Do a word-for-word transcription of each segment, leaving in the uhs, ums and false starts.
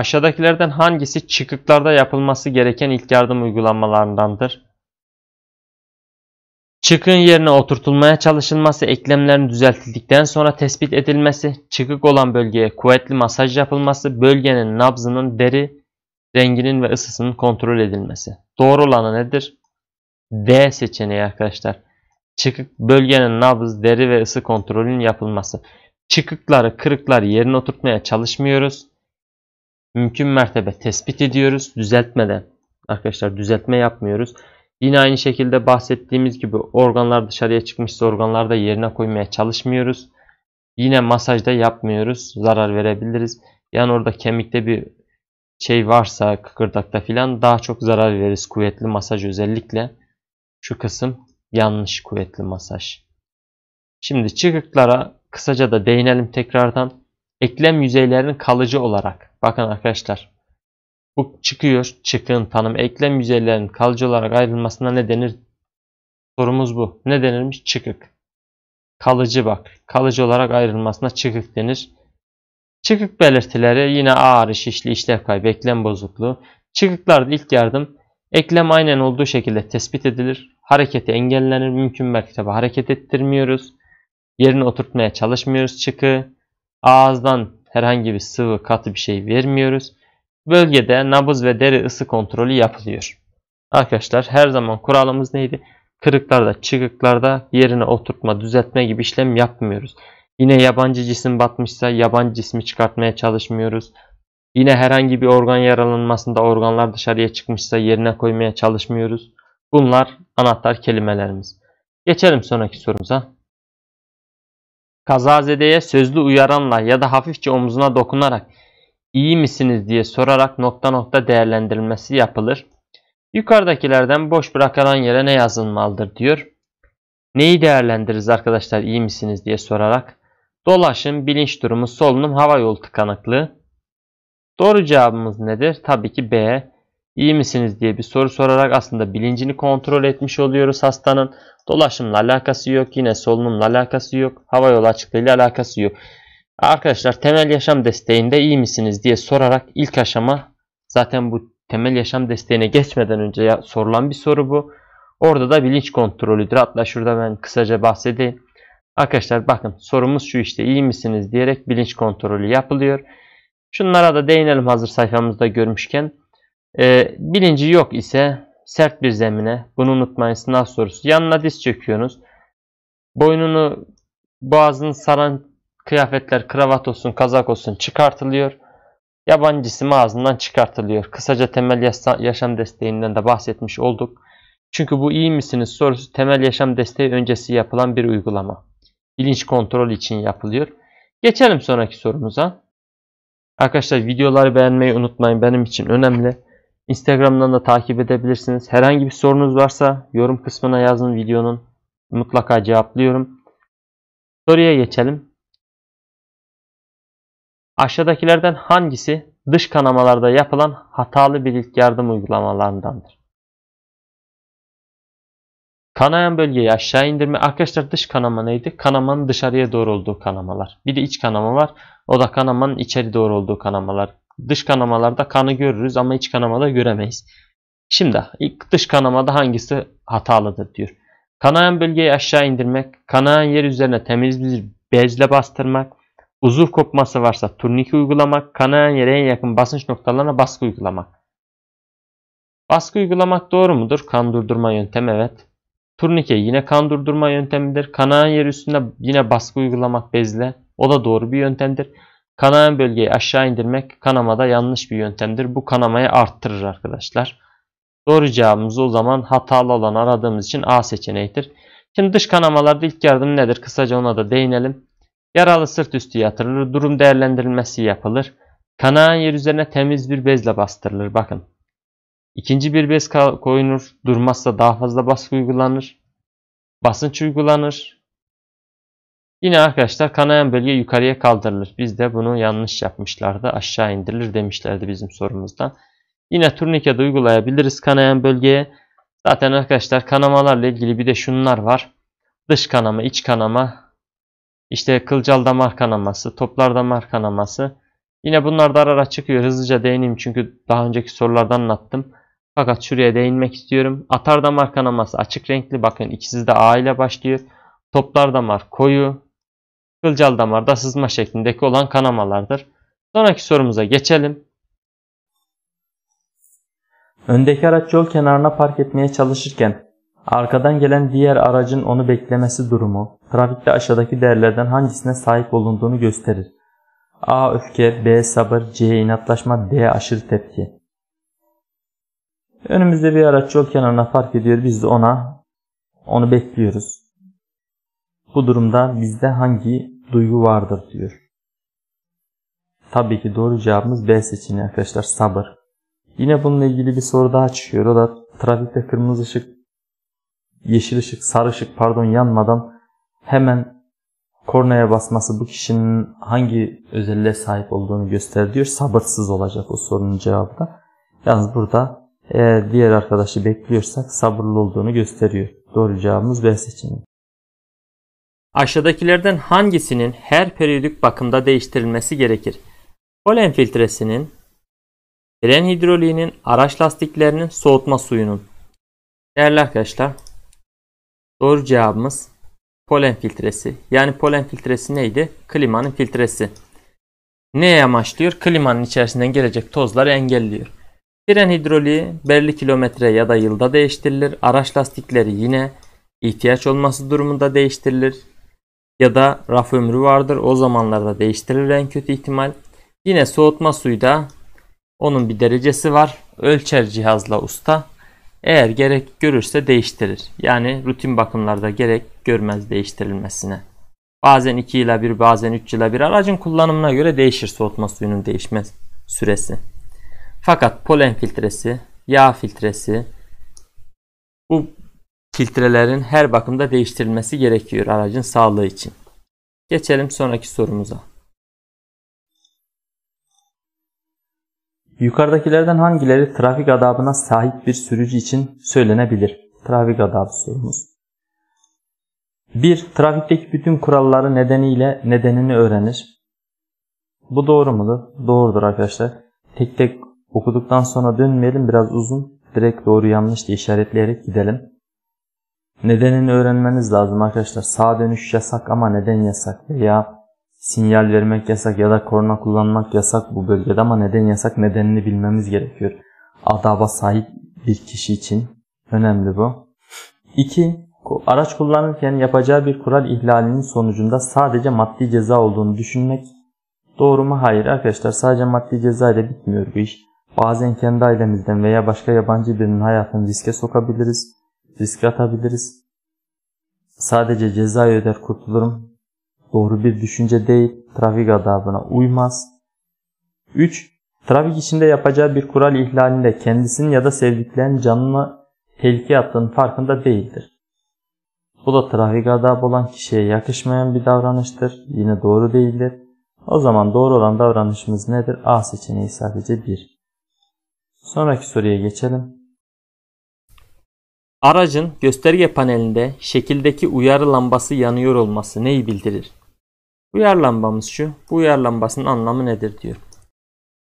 Aşağıdakilerden hangisi çıkıklarda yapılması gereken ilk yardım uygulamalarındandır? Çıkığın yerine oturtulmaya çalışılması, eklemlerin düzeltildikten sonra tespit edilmesi, çıkık olan bölgeye kuvvetli masaj yapılması, bölgenin nabzının, deri renginin ve ısısının kontrol edilmesi. Doğru olanı nedir? D seçeneği arkadaşlar. Çıkık bölgenin nabız, deri ve ısı kontrolünün yapılması. Çıkıkları, kırıkları yerine oturtmaya çalışmıyoruz. Mümkün mertebe tespit ediyoruz. Düzeltmeden arkadaşlar düzeltme yapmıyoruz. Yine aynı şekilde bahsettiğimiz gibi organlar dışarıya çıkmışsa organları da yerine koymaya çalışmıyoruz. Yine masajda yapmıyoruz. Zarar verebiliriz. Yani orada kemikte bir şey varsa kıkırdakta filan daha çok zarar veririz. Kuvvetli masaj özellikle. Şu kısım yanlış, kuvvetli masaj. Şimdi çıkıklara kısaca da değinelim tekrardan. Eklem yüzeylerinin kalıcı olarak. Bakın arkadaşlar. Bu çıkıyor. Çıkın tanım. Eklem yüzeylerinin kalıcı olarak ayrılmasına ne denir? Sorumuz bu. Ne denirmiş? Çıkık. Kalıcı bak. Kalıcı olarak ayrılmasına çıkık denir. Çıkık belirtileri yine ağrı, şişli, işlev kaybı, eklem bozukluğu. Çıkıklarda ilk yardım. Eklem aynen olduğu şekilde tespit edilir. Hareketi engellenir. Mümkün mertebe hareket ettirmiyoruz. Yerine oturtmaya çalışmıyoruz çıkığı. Ağızdan herhangi bir sıvı, katı bir şey vermiyoruz. Bölgede nabız ve deri ısı kontrolü yapılıyor. Arkadaşlar her zaman kuralımız neydi? Kırıklarda, çıkıklarda yerine oturtma, düzeltme gibi işlem yapmıyoruz. Yine yabancı cisim batmışsa yabancı cismi çıkartmaya çalışmıyoruz. Yine herhangi bir organ yaralanmasında organlar dışarıya çıkmışsa yerine koymaya çalışmıyoruz. Bunlar anahtar kelimelerimiz. Geçelim sonraki sorumuza. Kazazedeye sözlü uyaranla ya da hafifçe omuzuna dokunarak iyi misiniz diye sorarak nokta nokta değerlendirilmesi yapılır. Yukarıdakilerden boş bırakılan yere ne yazılmalıdır diyor. Neyi değerlendiririz arkadaşlar iyi misiniz diye sorarak? Dolaşım, bilinç durumu, solunum, hava yolu tıkanıklığı. Doğru cevabımız nedir? Tabii ki B. İyi misiniz diye bir soru sorarak aslında bilincini kontrol etmiş oluyoruz hastanın. Dolaşımla alakası yok. Yine solunumla alakası yok. Hava yolu açıklığıyla alakası yok. Arkadaşlar temel yaşam desteğinde iyi misiniz diye sorarak ilk aşama, zaten bu temel yaşam desteğine geçmeden önce sorulan bir soru bu. Orada da bilinç kontrolüdür. Hatta şurada ben kısaca bahsedeyim. Arkadaşlar bakın sorumuz şu işte, iyi misiniz diyerek bilinç kontrolü yapılıyor. Şunlara da değinelim hazır sayfamızda görmüşken. Ee, bilinci yok ise sert bir zemine, bunu unutmayın sınav sorusu, yanına diz çöküyorsunuz. Boynunu, boğazını saran kıyafetler, kravat olsun, kazak olsun çıkartılıyor. Yabancı cisim ağzından çıkartılıyor. Kısaca temel yaşam desteğinden de bahsetmiş olduk. Çünkü bu iyi misiniz sorusu temel yaşam desteği öncesi yapılan bir uygulama. Bilinç kontrolü için yapılıyor. Geçelim sonraki sorumuza. Arkadaşlar videoları beğenmeyi unutmayın. Benim için önemli. Instagram'dan da takip edebilirsiniz. Herhangi bir sorunuz varsa yorum kısmına yazın videonun. Mutlaka cevaplıyorum. Soruya geçelim. Aşağıdakilerden hangisi dış kanamalarda yapılan hatalı bir ilk yardım uygulamalarındandır? Kanayan bölgeyi aşağı indirme. Arkadaşlar dış kanama neydi? Kanamanın dışarıya doğru olduğu kanamalar. Bir de iç kanama var. O da kanamanın içeri doğru olduğu kanamalar. Dış kanamalarda kanı görürüz ama iç kanamada göremeyiz. Şimdi ilk dış kanamada hangisi hatalıdır diyor. Kanayan bölgeyi aşağı indirmek, kanayan yer üzerine temiz bir bezle bastırmak, uzuv kopması varsa turnike uygulamak, kanayan yere en yakın basınç noktalarına baskı uygulamak. Baskı uygulamak doğru mudur? Kan durdurma yöntemi, evet. Turnike yine kan durdurma yöntemidir. Kanayan yer üstünde yine baskı uygulamak bezle. O da doğru bir yöntemdir. Kanayan bölgeyi aşağı indirmek kanamada yanlış bir yöntemdir. Bu kanamayı arttırır arkadaşlar. Doğru cevabımız o zaman hatalı olan aradığımız için A seçeneğidir. Şimdi dış kanamalarda ilk yardım nedir? Kısaca ona da değinelim. Yaralı sırt üstü yatırılır. Durum değerlendirilmesi yapılır. Kanayan yer üzerine temiz bir bezle bastırılır. Bakın. İkinci bir bez koyulur. Durmazsa daha fazla baskı uygulanır. Basınç uygulanır. Yine arkadaşlar kanayan bölge yukarıya kaldırılır. Biz de bunu yanlış yapmışlardı. Aşağı indirilir demişlerdi bizim sorumuzda. Yine turnike de uygulayabiliriz kanayan bölgeye. Zaten arkadaşlar kanamalarla ilgili bir de şunlar var. Dış kanama, iç kanama. İşte kılcal damar kanaması, toplar damar kanaması, Yine bunlar da ara ara çıkıyor. Hızlıca değineyim çünkü daha önceki sorularda anlattım. Fakat şuraya değinmek istiyorum. Atar damar kanaması açık renkli. Bakın ikisi de A ile başlıyor. Toplar damar koyu. Kılcal damarda sızma şeklindeki olan kanamalardır. Sonraki sorumuza geçelim. Öndeki araç yol kenarına park etmeye çalışırken arkadan gelen diğer aracın onu beklemesi durumu trafikte aşağıdaki değerlerden hangisine sahip olunduğunu gösterir. A. Öfke, B. Sabır, C. inatlaşma, D. Aşırı tepki. Önümüzde bir araç yol kenarına park ediyor. Biz de ona onu bekliyoruz. Bu durumda bizde hangi duygu vardır diyor. Tabii ki doğru cevabımız B seçeneği arkadaşlar, sabır. Yine bununla ilgili bir soru daha çıkıyor. O da trafikte kırmızı ışık, yeşil ışık, sarı ışık pardon yanmadan hemen kornaya basması bu kişinin hangi özelliğe sahip olduğunu gösterir diyor. Sabırsız olacak o sorunun cevabı da. Yalnız burada eğer diğer arkadaşı bekliyorsak sabırlı olduğunu gösteriyor. Doğru cevabımız B seçeneği. Aşağıdakilerden hangisinin her periyodik bakımda değiştirilmesi gerekir? Polen filtresinin, fren hidroliğinin, araç lastiklerinin, soğutma suyunun. Değerli arkadaşlar, doğru cevabımız polen filtresi. Yani polen filtresi neydi? Klimanın filtresi. Neye amaçlıyor? Klimanın içerisinden gelecek tozları engelliyor. Fren hidroliği belli kilometre ya da yılda değiştirilir. Araç lastikleri yine ihtiyaç olması durumunda değiştirilir. Ya da raf ömrü vardır. O zamanlarda değiştirilir en kötü ihtimal. Yine soğutma suyu da onun bir derecesi var. Ölçer cihazla usta. Eğer gerek görürse değiştirir. Yani rutin bakımlarda gerek görmez değiştirilmesine. Bazen iki yıla bir, bazen üç yıla bir aracın kullanımına göre değişir soğutma suyunun değişme süresi. Fakat polen filtresi, yağ filtresi, bu filtrelerin her bakımda değiştirilmesi gerekiyor aracın sağlığı için. Geçelim sonraki sorumuza. Yukarıdakilerden hangileri trafik adabına sahip bir sürücü için söylenebilir? Trafik adabı sorumuz. bir. Trafikteki bütün kuralları nedeniyle nedenini öğrenir. Bu doğru mudur? Doğrudur arkadaşlar. Tek tek okuduktan sonra dönmeyelim, biraz uzun. Direkt doğru yanlış diye işaretleyerek gidelim. Nedenini öğrenmeniz lazım arkadaşlar. Sağa dönüş yasak ama neden yasak? Veya sinyal vermek yasak ya da korna kullanmak yasak bu bölgede ama neden yasak, nedenini bilmemiz gerekiyor. Adaba sahip bir kişi için önemli bu. iki. Araç kullanırken yapacağı bir kural ihlalinin sonucunda sadece maddi ceza olduğunu düşünmek. Doğru mu? Hayır arkadaşlar, sadece maddi ceza ile bitmiyor bu iş. Bazen kendi ailemizden veya başka yabancı birinin hayatını riske sokabiliriz. Riske atabiliriz. Sadece cezayı öder kurtulurum doğru bir düşünce değil. Trafik adabına uymaz. üç. Trafik içinde yapacağı bir kural ihlalinde kendisinin ya da sevdiklerinin canına tehlike attığının farkında değildir. Bu da trafik adabı olan kişiye yakışmayan bir davranıştır. Yine doğru değildir. O zaman doğru olan davranışımız nedir? A seçeneği sadece bir. Sonraki soruya geçelim. Aracın gösterge panelinde şekildeki uyarı lambası yanıyor olması neyi bildirir? Uyarı lambamız şu. Bu uyarı lambasının anlamı nedir diyor.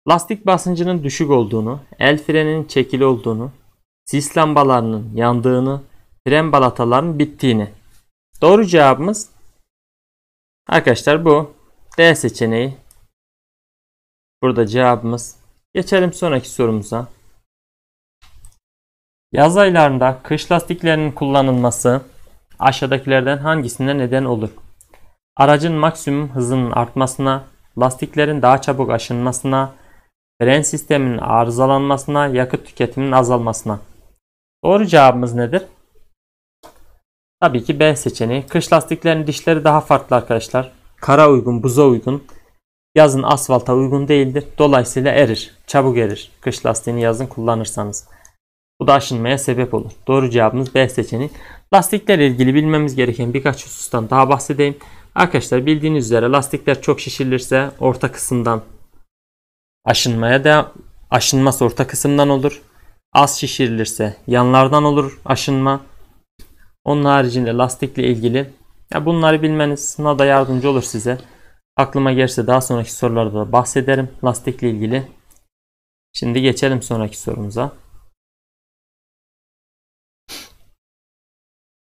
Lastik basıncının düşük olduğunu, el freninin çekili olduğunu, sis lambalarının yandığını, fren balatalarının bittiğini. Doğru cevabımız arkadaşlar bu. D seçeneği. Burada cevabımız. Geçelim sonraki sorumuza. Yaz aylarında kış lastiklerinin kullanılması aşağıdakilerden hangisine neden olur? Aracın maksimum hızının artmasına, lastiklerin daha çabuk aşınmasına, fren sisteminin arızalanmasına, yakıt tüketiminin azalmasına. Doğru cevabımız nedir? Tabii ki B seçeneği. Kış lastiklerinin dişleri daha farklı arkadaşlar. Kara uygun, buza uygun. Yazın asfalta uygun değildir. Dolayısıyla erir, çabuk erir. Kış lastiğini yazın kullanırsanız. Bu da aşınmaya sebep olur. Doğru cevabımız B seçeneği. Lastiklerle ilgili bilmemiz gereken birkaç husustan daha bahsedeyim. Arkadaşlar bildiğiniz üzere lastikler çok şişirilirse orta kısımdan aşınmaya da aşınması orta kısımdan olur. Az şişirilirse yanlardan olur aşınma. Onun haricinde lastikle ilgili ya bunları bilmeniz buna da yardımcı olur size. Aklıma gelirse daha sonraki sorularda da bahsederim lastikle ilgili. Şimdi geçelim sonraki sorumuza.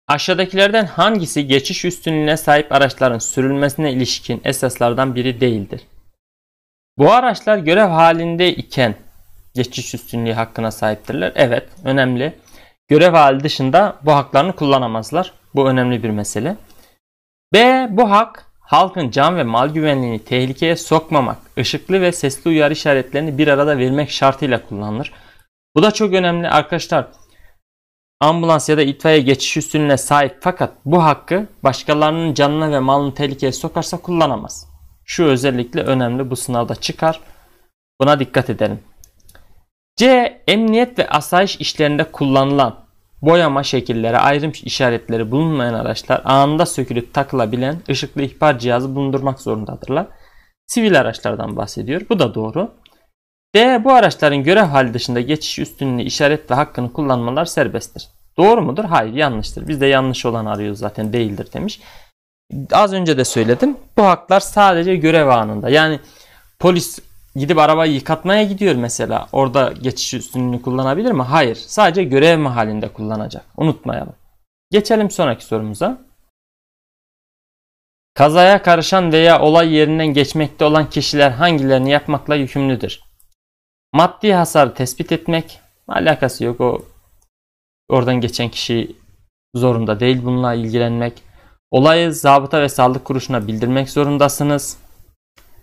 Aşağıdakilerden hangisi geçiş üstünlüğüne sahip araçların sürülmesine ilişkin esaslardan biri değildir? Bu araçlar görev halinde iken geçiş üstünlüğü hakkına sahiptirler. Evet, önemli. Görev hali dışında bu haklarını kullanamazlar. Bu önemli bir mesele. B. Bu hak halkın can ve mal güvenliğini tehlikeye sokmamak, ışıklı ve sesli uyarı işaretlerini bir arada vermek şartıyla kullanılır. Bu da çok önemli arkadaşlar. Ambulans ya da itfaiye geçiş üstünlüğüne sahip fakat bu hakkı başkalarının canına ve malını tehlikeye sokarsa kullanamaz. Şu özellikle önemli, bu sınavda çıkar. Buna dikkat edelim. C. Emniyet ve asayiş işlerinde kullanılan boyama şekilleri, ayrım işaretleri bulunmayan araçlar anında sökülüp takılabilen ışıklı ihbar cihazı bulundurmak zorundadırlar. Sivil araçlardan bahsediyor. Bu da doğru. D. Bu araçların görev hali dışında geçiş üstünlüğü, işaret ve hakkını kullanmalar serbesttir. Doğru mudur? Hayır, yanlıştır. Biz de yanlış olan arıyoruz zaten, değildir demiş. Az önce de söyledim. Bu haklar sadece görev anında. Yani polis gidip arabayı yıkatmaya gidiyor mesela. Orada geçiş üstünlüğünü kullanabilir mi? Hayır. Sadece görev mahallinde kullanacak. Unutmayalım. Geçelim sonraki sorumuza. Kazaya karışan veya olay yerinden geçmekte olan kişiler hangilerini yapmakla yükümlüdür? Maddi hasarı tespit etmek. Alakası yok. O oradan geçen kişi zorunda değil bununla ilgilenmek. Olayı zabıta ve sağlık kuruluşuna bildirmek zorundasınız.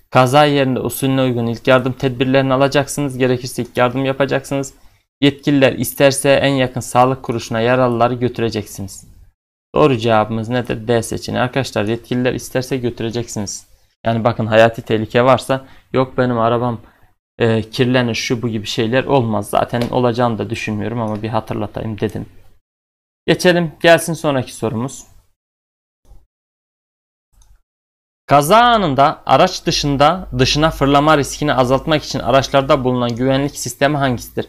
Kaza yerinde usulüne uygun ilk yardım tedbirlerini alacaksınız. Gerekirse ilk yardım yapacaksınız. Yetkililer isterse en yakın sağlık kuruluşuna yaralıları götüreceksiniz. Doğru cevabımız nedir? D seçeneği. Arkadaşlar, yetkililer isterse götüreceksiniz. Yani bakın, hayati tehlike varsa yok benim arabam e, kirlenir şu bu gibi şeyler olmaz. Zaten olacağını da düşünmüyorum ama bir hatırlatayım dedim. Geçelim, gelsin sonraki sorumuz. Kaza anında araç dışında dışına fırlama riskini azaltmak için araçlarda bulunan güvenlik sistemi hangisidir?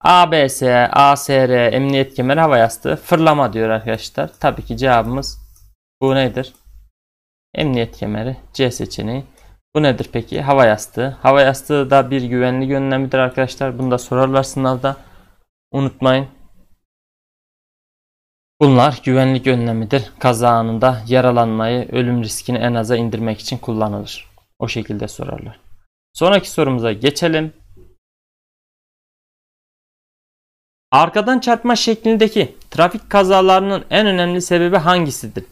A B S, A S R, emniyet kemeri, hava yastığı, fırlama diyor arkadaşlar. Tabii ki cevabımız bu nedir? Emniyet kemeri, C seçeneği. Bu nedir peki? Hava yastığı. Hava yastığı da bir güvenlik önlemidir arkadaşlar. Bunu da sorarlar sınavda. Unutmayın. Bunlar güvenlik önlemidir. Kaza anında yaralanmayı, ölüm riskini en aza indirmek için kullanılır. O şekilde sorarlar. Sonraki sorumuza geçelim. Arkadan çarpma şeklindeki trafik kazalarının en önemli sebebi hangisidir?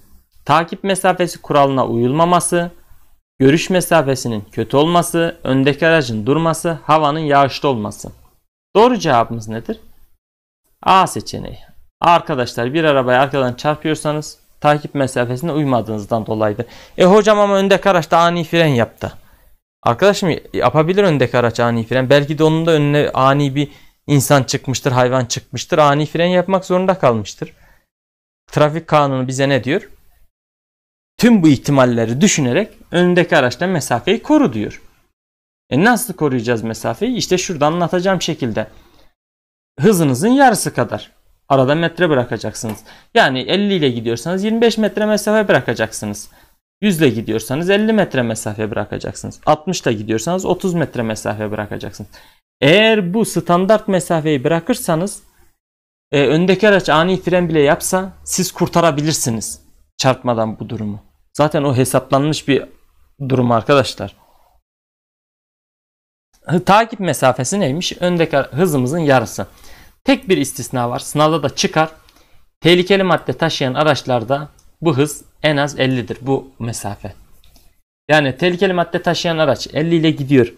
Takip mesafesi kuralına uyulmaması, görüş mesafesinin kötü olması, öndeki aracın durması, havanın yağışlı olması. Doğru cevabımız nedir? A seçeneği. Arkadaşlar, bir arabaya arkadan çarpıyorsanız takip mesafesine uymadığınızdan dolayıdır. E hocam ama öndeki araç da ani fren yaptı. Arkadaşım, yapabilir öndeki araç ani fren. Belki de onun da önüne ani bir insan çıkmıştır, hayvan çıkmıştır. Ani fren yapmak zorunda kalmıştır. Trafik kanunu bize ne diyor? Tüm bu ihtimalleri düşünerek öndeki araçla mesafeyi koru diyor. E nasıl koruyacağız mesafeyi? İşte şurada anlatacağım şekilde. Hızınızın yarısı kadar. Arada metre bırakacaksınız. Yani elli ile gidiyorsanız yirmi beş metre mesafe bırakacaksınız. yüz ile gidiyorsanız elli metre mesafe bırakacaksınız. altmış ile gidiyorsanız otuz metre mesafe bırakacaksınız. Eğer bu standart mesafeyi bırakırsanız e, öndeki araç ani fren bile yapsa siz kurtarabilirsiniz çarpmadan bu durumu. Zaten o hesaplanmış bir durum arkadaşlar. Takip mesafesi neymiş? Öndeki hızımızın yarısı. Tek bir istisna var. Sınavda da çıkar. Tehlikeli madde taşıyan araçlarda bu hız en az ellidir. Bu mesafe. Yani tehlikeli madde taşıyan araç elli ile gidiyor.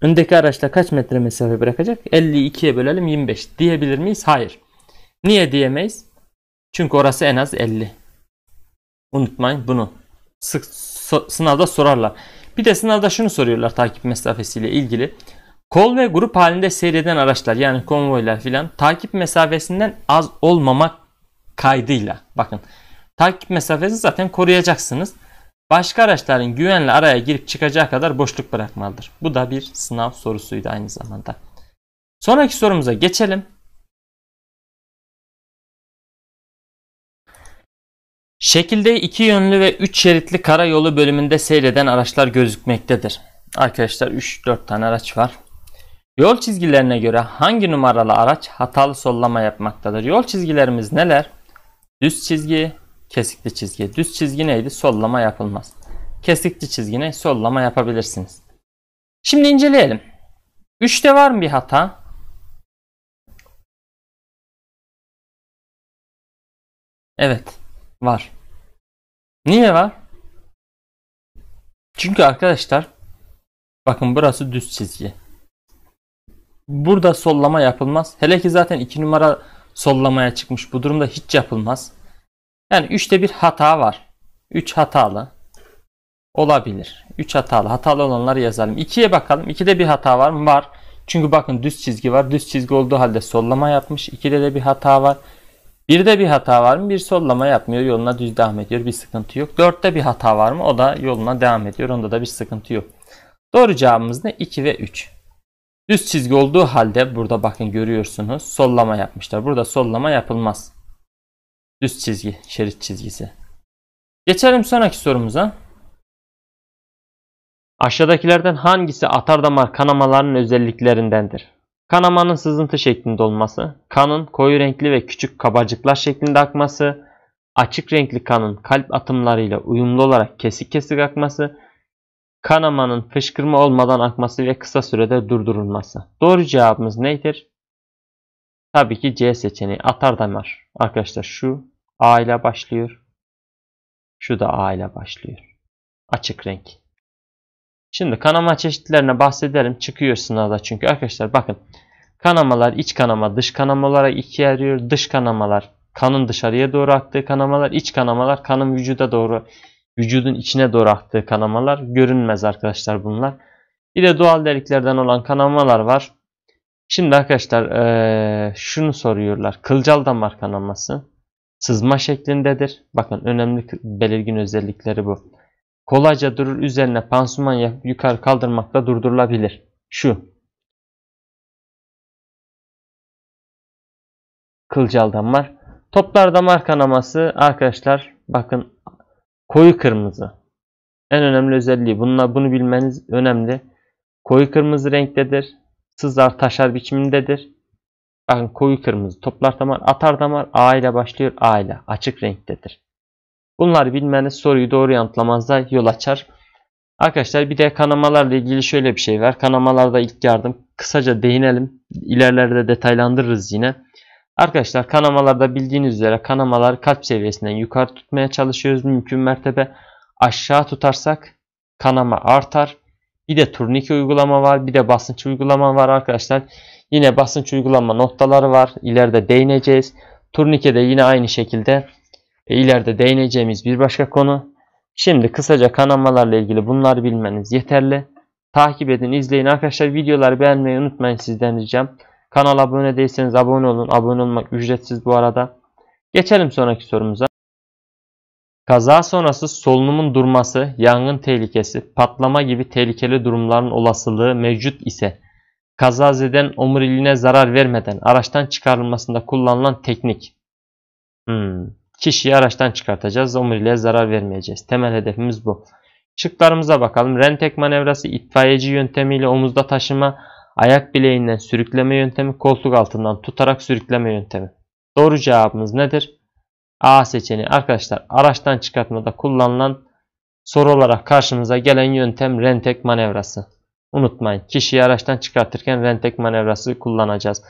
Öndeki araçla kaç metre mesafe bırakacak? elliyi ikiye bölelim yirmi beş. Diyebilir miyiz? Hayır. Niye diyemeyiz? Çünkü orası en az elli. Unutmayın bunu. Sık so sınavda sorarlar. Bir de sınavda şunu soruyorlar takip mesafesiyle ilgili. Kol ve grup halinde seyreden araçlar, yani konvoylar filan, takip mesafesinden az olmamak kaydıyla. Bakın, takip mesafesini zaten koruyacaksınız. Başka araçların güvenle araya girip çıkacağı kadar boşluk bırakmalıdır. Bu da bir sınav sorusuydu aynı zamanda. Sonraki sorumuza geçelim. Şekilde iki yönlü ve üç şeritli karayolu bölümünde seyreden araçlar gözükmektedir. Arkadaşlar üç dört tane araç var. Yol çizgilerine göre hangi numaralı araç hatalı sollama yapmaktadır? Yol çizgilerimiz neler? Düz çizgi, kesikli çizgi. Düz çizgi neydi? Sollama yapılmaz. Kesikli çizgi ne? Sollama yapabilirsiniz. Şimdi inceleyelim. üçte var mı bir hata? Evet, var. Niye var? Çünkü arkadaşlar bakın burası düz çizgi. Burada sollama yapılmaz. Hele ki zaten iki numara sollamaya çıkmış. Bu durumda hiç yapılmaz. Yani üçte bir hata var. üç hatalı olabilir. üç hatalı. Hatalı olanları yazalım. ikiye bakalım. ikide bir hata var mı? Var. Çünkü bakın düz çizgi var. Düz çizgi olduğu halde sollama yapmış. ikide de bir hata var. birde bir hata var mı? Bir sollama yapmıyor. Yoluna düz devam ediyor. Bir sıkıntı yok. dörtte bir hata var mı? O da yoluna devam ediyor. Onda da bir sıkıntı yok. Doğru cevabımız ne? iki ve üç. Düz çizgi olduğu halde burada bakın görüyorsunuz sollama yapmışlar. Burada sollama yapılmaz. Düz çizgi, şerit çizgisi. Geçelim sonraki sorumuza. Aşağıdakilerden hangisi atardamar kanamalarının özelliklerindendir? Kanamanın sızıntı şeklinde olması, kanın koyu renkli ve küçük kabacıklar şeklinde akması, açık renkli kanın kalp atımlarıyla uyumlu olarak kesik kesik akması, kanamanın fışkırma olmadan akması ve kısa sürede durdurulması. Doğru cevabımız nedir? Tabii ki C seçeneği. Atardamar. Arkadaşlar şu A ile başlıyor. Şu da A ile başlıyor. Açık renk. Şimdi kanama çeşitlerine bahsedelim. Çıkıyor sınavda çünkü. Arkadaşlar bakın. Kanamalar iç kanama, dış kanama olarak ikiye ayrılıyor. Dış kanamalar kanın dışarıya doğru aktığı kanamalar. İç kanamalar kanın vücuda doğru Vücudun içine doğru aktığı kanamalar. Görünmez arkadaşlar bunlar. Bir de doğal deliklerden olan kanamalar var. Şimdi arkadaşlar ee, şunu soruyorlar. Kılcal damar kanaması sızma şeklindedir. Bakın önemli belirgin özellikleri bu. Kolayca durur, üzerine pansuman yapıp yukarı kaldırmakla durdurulabilir. Şu kılcal damar. Toplar damar kanaması arkadaşlar bakın koyu kırmızı. En önemli özelliği. Bununla, bunu bilmeniz önemli. Koyu kırmızı renktedir. Sızar taşar biçimindedir. Bakın koyu kırmızı. Toplar damar, atar damar. A ile başlıyor. A ile. Açık renktedir. Bunları bilmeniz soruyu doğru yanıtlamanıza yol açar. Arkadaşlar bir de kanamalarla ilgili şöyle bir şey var. Kanamalarda ilk yardım. Kısaca değinelim. İlerlerde detaylandırırız yine. Arkadaşlar kanamalarda bildiğiniz üzere kanamaları kalp seviyesinden yukarı tutmaya çalışıyoruz. Mümkün mertebe aşağı tutarsak kanama artar. Bir de turnike uygulama var. Bir de basınç uygulama var arkadaşlar. Yine basınç uygulama noktaları var. İleride değineceğiz. Turnike de yine aynı şekilde ileride değineceğimiz bir başka konu. Şimdi kısaca kanamalarla ilgili bunları bilmeniz yeterli. Takip edin, izleyin. Arkadaşlar videoları beğenmeyi unutmayın sizden ricam. Kanala abone değilseniz abone olun. Abone olmak ücretsiz bu arada. Geçelim sonraki sorumuza. Kaza sonrası solunumun durması, yangın tehlikesi, patlama gibi tehlikeli durumların olasılığı mevcut ise kazazeden omuriliğine zarar vermeden araçtan çıkarılmasında kullanılan teknik. Hmm. Kişiyi araçtan çıkartacağız. Omuriliğe zarar vermeyeceğiz. Temel hedefimiz bu. Şıklarımıza bakalım. Rentek manevrası, itfaiyeci yöntemiyle omuzda taşıma, ayak bileğinden sürükleme yöntemi, koltuk altından tutarak sürükleme yöntemi. Doğru cevabımız nedir? A seçeneği. Arkadaşlar araçtan çıkartmada kullanılan soru olarak karşımıza gelen yöntem rentek manevrası. Unutmayın kişiyi araçtan çıkartırken rentek manevrası kullanacağız.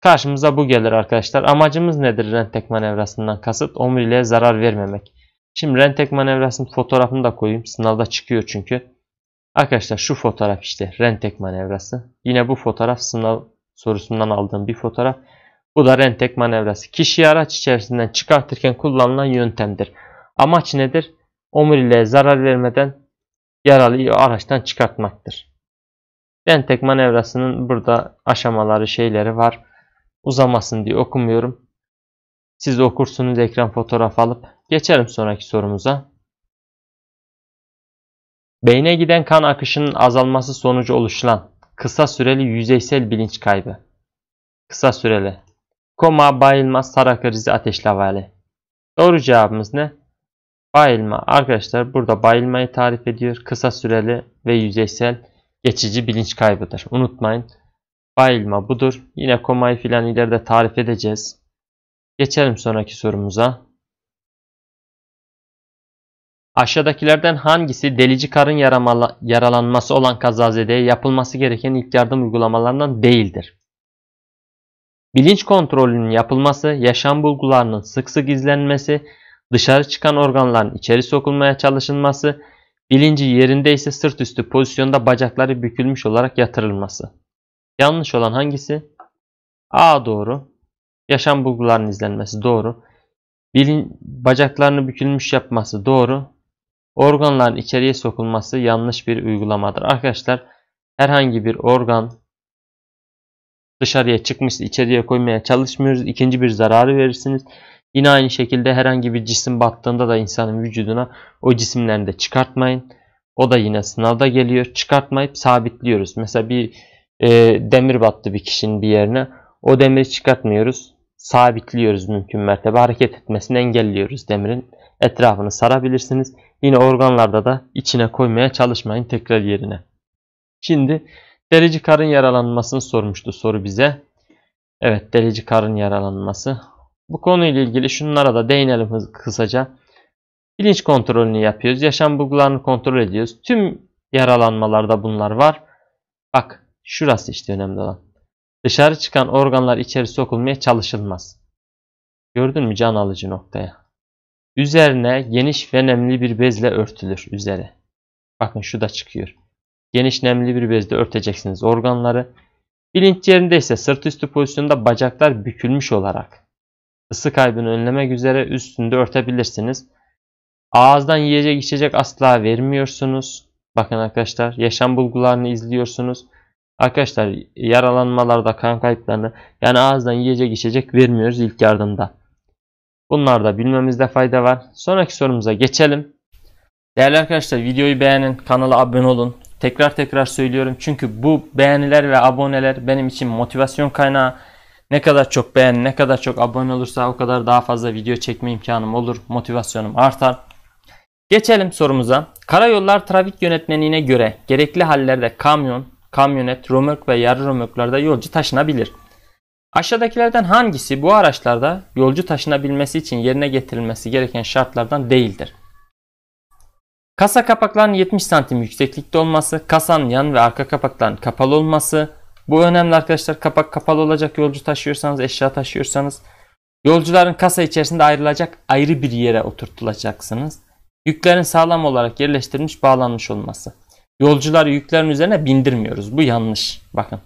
Karşımıza bu gelir arkadaşlar. Amacımız nedir rentek manevrasından kasıt? Omuriliğe zarar vermemek. Şimdi rentek manevrasının fotoğrafını da koyayım. Sınavda çıkıyor çünkü. Arkadaşlar şu fotoğraf işte rentek manevrası. Yine bu fotoğraf sınav sorusundan aldığım bir fotoğraf. Bu da rentek manevrası. Kişiyi araç içerisinden çıkartırken kullanılan yöntemdir. Amaç nedir? Omuriliğe zarar vermeden yaralıyı araçtan çıkartmaktır. Rentek manevrasının burada aşamaları şeyleri var. Uzamasın diye okumuyorum. Siz okursunuz ekran fotoğraf alıp. Geçelim sonraki sorumuza. Beyne giden kan akışının azalması sonucu oluşan kısa süreli yüzeysel bilinç kaybı. Kısa süreli. Koma, bayılma, sara krizi, ateşli havale. Doğru cevabımız ne? Bayılma arkadaşlar burada bayılmayı tarif ediyor. Kısa süreli ve yüzeysel geçici bilinç kaybıdır. Unutmayın bayılma budur. Yine komayı filan ileride tarif edeceğiz. Geçelim sonraki sorumuza. Aşağıdakilerden hangisi delici karın yaralanması olan kazazedeye yapılması gereken ilk yardım uygulamalarından değildir? Bilinç kontrolünün yapılması, yaşam bulgularının sık sık izlenmesi, dışarı çıkan organların içeri sokulmaya çalışılması, bilinci yerinde ise sırt üstü pozisyonda bacakları bükülmüş olarak yatırılması. Yanlış olan hangisi? A doğru. Yaşam bulgularının izlenmesi doğru. Bilin, bacaklarını bükülmüş yapması doğru. Organların içeriye sokulması yanlış bir uygulamadır. Arkadaşlar herhangi bir organ dışarıya çıkmışsa içeriye koymaya çalışmıyoruz. İkinci bir zararı verirsiniz. Yine aynı şekilde herhangi bir cisim battığında da insanın vücuduna o cisimlerini de çıkartmayın. O da yine sınavda geliyor. Çıkartmayıp sabitliyoruz. Mesela bir e, demir battı bir kişinin bir yerine. O demiri çıkartmıyoruz. Sabitliyoruz mümkün mertebe. Hareket etmesini engelliyoruz demirin. Etrafını sarabilirsiniz. Yine organlarda da içine koymaya çalışmayın tekrar yerine. Şimdi delici karın yaralanmasını sormuştu soru bize. Evet delici karın yaralanması. Bu konuyla ilgili şunlara da değinelim kısaca. Bilinç kontrolünü yapıyoruz. Yaşam bulgularını kontrol ediyoruz. Tüm yaralanmalarda bunlar var. Bak şurası işte önemli olan. Dışarı çıkan organlar içeri sokulmaya çalışılmaz. Gördün mü can alıcı noktaya? Üzerine geniş ve nemli bir bezle örtülür üzeri. Bakın şu da çıkıyor. Geniş nemli bir bezle örteceksiniz organları. Bilinç yerinde ise sırt üstü pozisyonda bacaklar bükülmüş olarak. Isı kaybını önlemek üzere üstünde örtebilirsiniz. Ağızdan yiyecek içecek asla vermiyorsunuz. Bakın arkadaşlar yaşam bulgularını izliyorsunuz. Arkadaşlar yaralanmalarda kan kayıplarını yani ağızdan yiyecek içecek vermiyoruz ilk yardımda. Bunları da bilmemizde fayda var. Sonraki sorumuza geçelim. Değerli arkadaşlar videoyu beğenin, kanala abone olun. Tekrar tekrar söylüyorum çünkü bu beğeniler ve aboneler benim için motivasyon kaynağı. Ne kadar çok beğen, ne kadar çok abone olursa o kadar daha fazla video çekme imkanım olur. Motivasyonum artar. Geçelim sorumuza. Karayollar trafik yönetmeliğine göre gerekli hallerde kamyon, kamyonet, römork ve yarı römorklarda yolcu taşınabilir. Aşağıdakilerden hangisi bu araçlarda yolcu taşınabilmesi için yerine getirilmesi gereken şartlardan değildir? Kasa kapaklarının yetmiş santimetre yükseklikte olması, kasanın yan ve arka kapaklarının kapalı olması. Bu önemli arkadaşlar. Kapak kapalı olacak yolcu taşıyorsanız, eşya taşıyorsanız. Yolcuların kasa içerisinde ayrılacak ayrı bir yere oturtulacaksınız. Yüklerin sağlam olarak yerleştirilmiş, bağlanmış olması. Yolcuları yüklerin üzerine bindirmiyoruz. Bu yanlış. Bakın.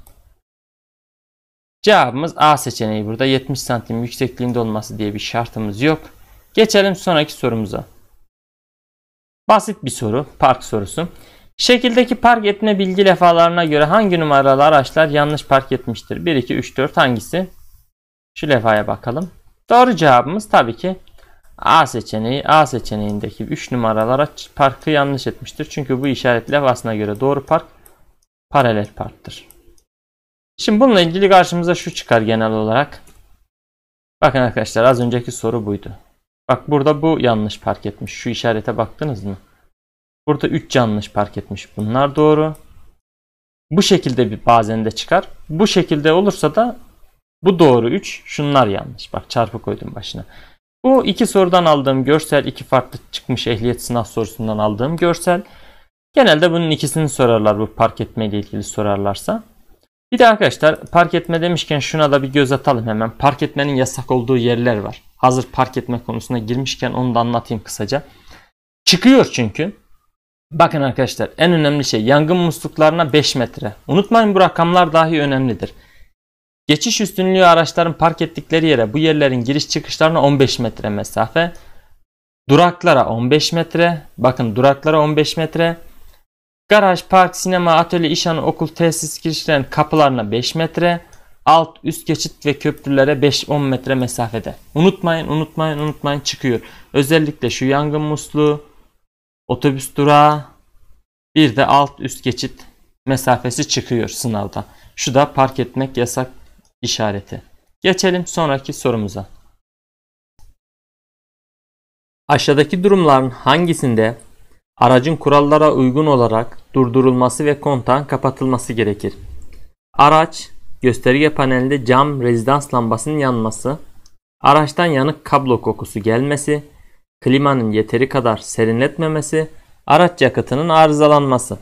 Cevabımız A seçeneği burada. yetmiş santimetre yüksekliğinde olması diye bir şartımız yok. Geçelim sonraki sorumuza. Basit bir soru. Park sorusu. Şekildeki park etme bilgi levhalarına göre hangi numaralı araçlar yanlış park etmiştir? bir, iki, üç, dört hangisi? Şu levhaya bakalım. Doğru cevabımız tabii ki A seçeneği. A seçeneğindeki üç numaralı araç parkı yanlış etmiştir. Çünkü bu işaret levhasına göre doğru park paralel parktır. Şimdi bununla ilgili karşımıza şu çıkar genel olarak. Bakın arkadaşlar az önceki soru buydu. Bak burada bu yanlış park etmiş. Şu işarete baktınız mı? Burada üç yanlış park etmiş. Bunlar doğru. Bu şekilde bir bazen de çıkar. Bu şekilde olursa da bu doğru üç. Şunlar yanlış. Bak çarpı koydum başına. Bu iki sorudan aldığım görsel. iki farklı çıkmış ehliyet sınav sorusundan aldığım görsel. Genelde bunun ikisini sorarlar. Bu park etme ile ilgili sorarlarsa. Bir de arkadaşlar park etme demişken şuna da bir göz atalım hemen. Park etmenin yasak olduğu yerler var. Hazır park etme konusuna girmişken onu da anlatayım kısaca. Çıkıyor çünkü. Bakın arkadaşlar en önemli şey yangın musluklarına beş metre. Unutmayın bu rakamlar dahi önemlidir. Geçiş üstünlüğü araçların park ettikleri yere bu yerlerin giriş çıkışlarına on beş metre mesafe. Duraklara on beş metre. Bakın duraklara on beş metre. Garaj, park, sinema, atölye, işhanı, okul, tesis girişlerinin kapılarına beş metre. Alt, üst geçit ve köprülere beş on metre mesafede. Unutmayın, unutmayın, unutmayın çıkıyor. Özellikle şu yangın musluğu. Otobüs durağı bir de alt üst geçit mesafesi çıkıyor sınavda. Şu da park etmek yasak işareti. Geçelim sonraki sorumuza. Aşağıdaki durumların hangisinde aracın kurallara uygun olarak durdurulması ve kontağın kapatılması gerekir? Araç, gösterge panelinde cam rezidans lambasının yanması, araçtan yanık kablo kokusu gelmesi, klimanın yeteri kadar serinletmemesi, araç yakıtının arızalanması.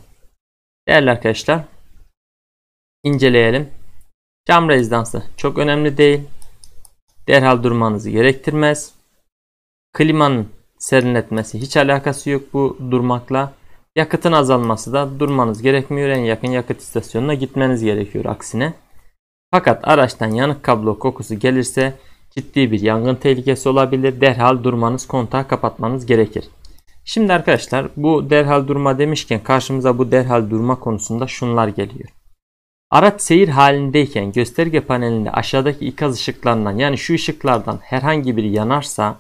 Değerli arkadaşlar, inceleyelim. Cam rezidansı çok önemli değil. Derhal durmanızı gerektirmez. Klimanın serinletmesi hiç alakası yok bu durmakla. Yakıtın azalması da durmanız gerekmiyor. En yakın yakıt istasyonuna gitmeniz gerekiyor aksine. Fakat araçtan yanık kablo kokusu gelirse ciddi bir yangın tehlikesi olabilir. Derhal durmanız, kontağı kapatmanız gerekir. Şimdi arkadaşlar, bu derhal durma demişken karşımıza bu derhal durma konusunda şunlar geliyor. Araç seyir halindeyken gösterge panelinde aşağıdaki ikaz ışıklarından, yani şu ışıklardan herhangi biri yanarsa,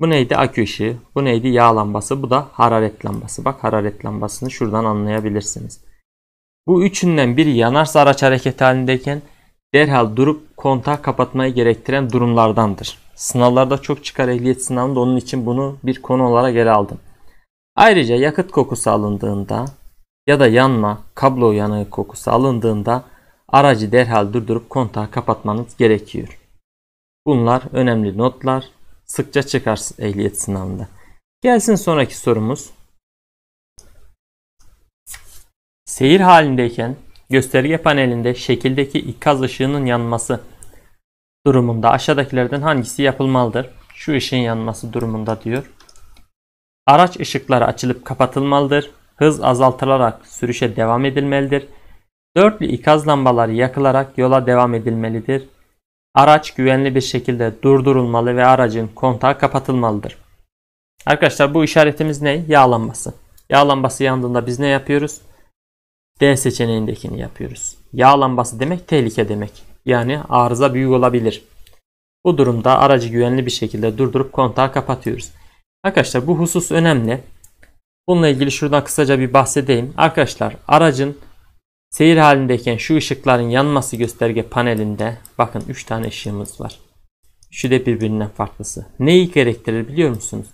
bu neydi? Akü ışığı, bu neydi? Yağ lambası, bu da hararet lambası. Bak, hararet lambasını şuradan anlayabilirsiniz. Bu üçünden biri yanarsa araç hareket halindeyken derhal durup kontağı kapatmayı gerektiren durumlardandır. Sınavlarda çok çıkar, ehliyet sınavında, onun için bunu bir konu olarak ele aldım. Ayrıca yakıt kokusu alındığında ya da yanma, kablo yanığı kokusu alındığında aracı derhal durdurup kontağı kapatmanız gerekiyor. Bunlar önemli notlar, sıkça çıkar ehliyet sınavında. Gelsin sonraki sorumuz. Seyir halindeyken gösterge panelinde şekildeki ikaz ışığının yanması durumunda aşağıdakilerden hangisi yapılmalıdır? Şu ışığın yanması durumunda diyor. Araç ışıkları açılıp kapatılmalıdır. Hız azaltılarak sürüşe devam edilmelidir. Dörtlü ikaz lambaları yakılarak yola devam edilmelidir. Araç güvenli bir şekilde durdurulmalı ve aracın kontağı kapatılmalıdır. Arkadaşlar, bu işaretimiz ne? Yağ lambası. Yağ lambası yandığında biz ne yapıyoruz? D seçeneğindekini yapıyoruz. Yağ lambası demek tehlike demek. Yani arıza büyük olabilir. Bu durumda aracı güvenli bir şekilde durdurup kontağı kapatıyoruz. Arkadaşlar, bu husus önemli. Bununla ilgili şuradan kısaca bir bahsedeyim. Arkadaşlar, aracın seyir halindeyken şu ışıkların yanması gösterge panelinde, bakın üç tane ışığımız var. Şu da birbirinden farklısı. Neyi gerektirir biliyor musunuz?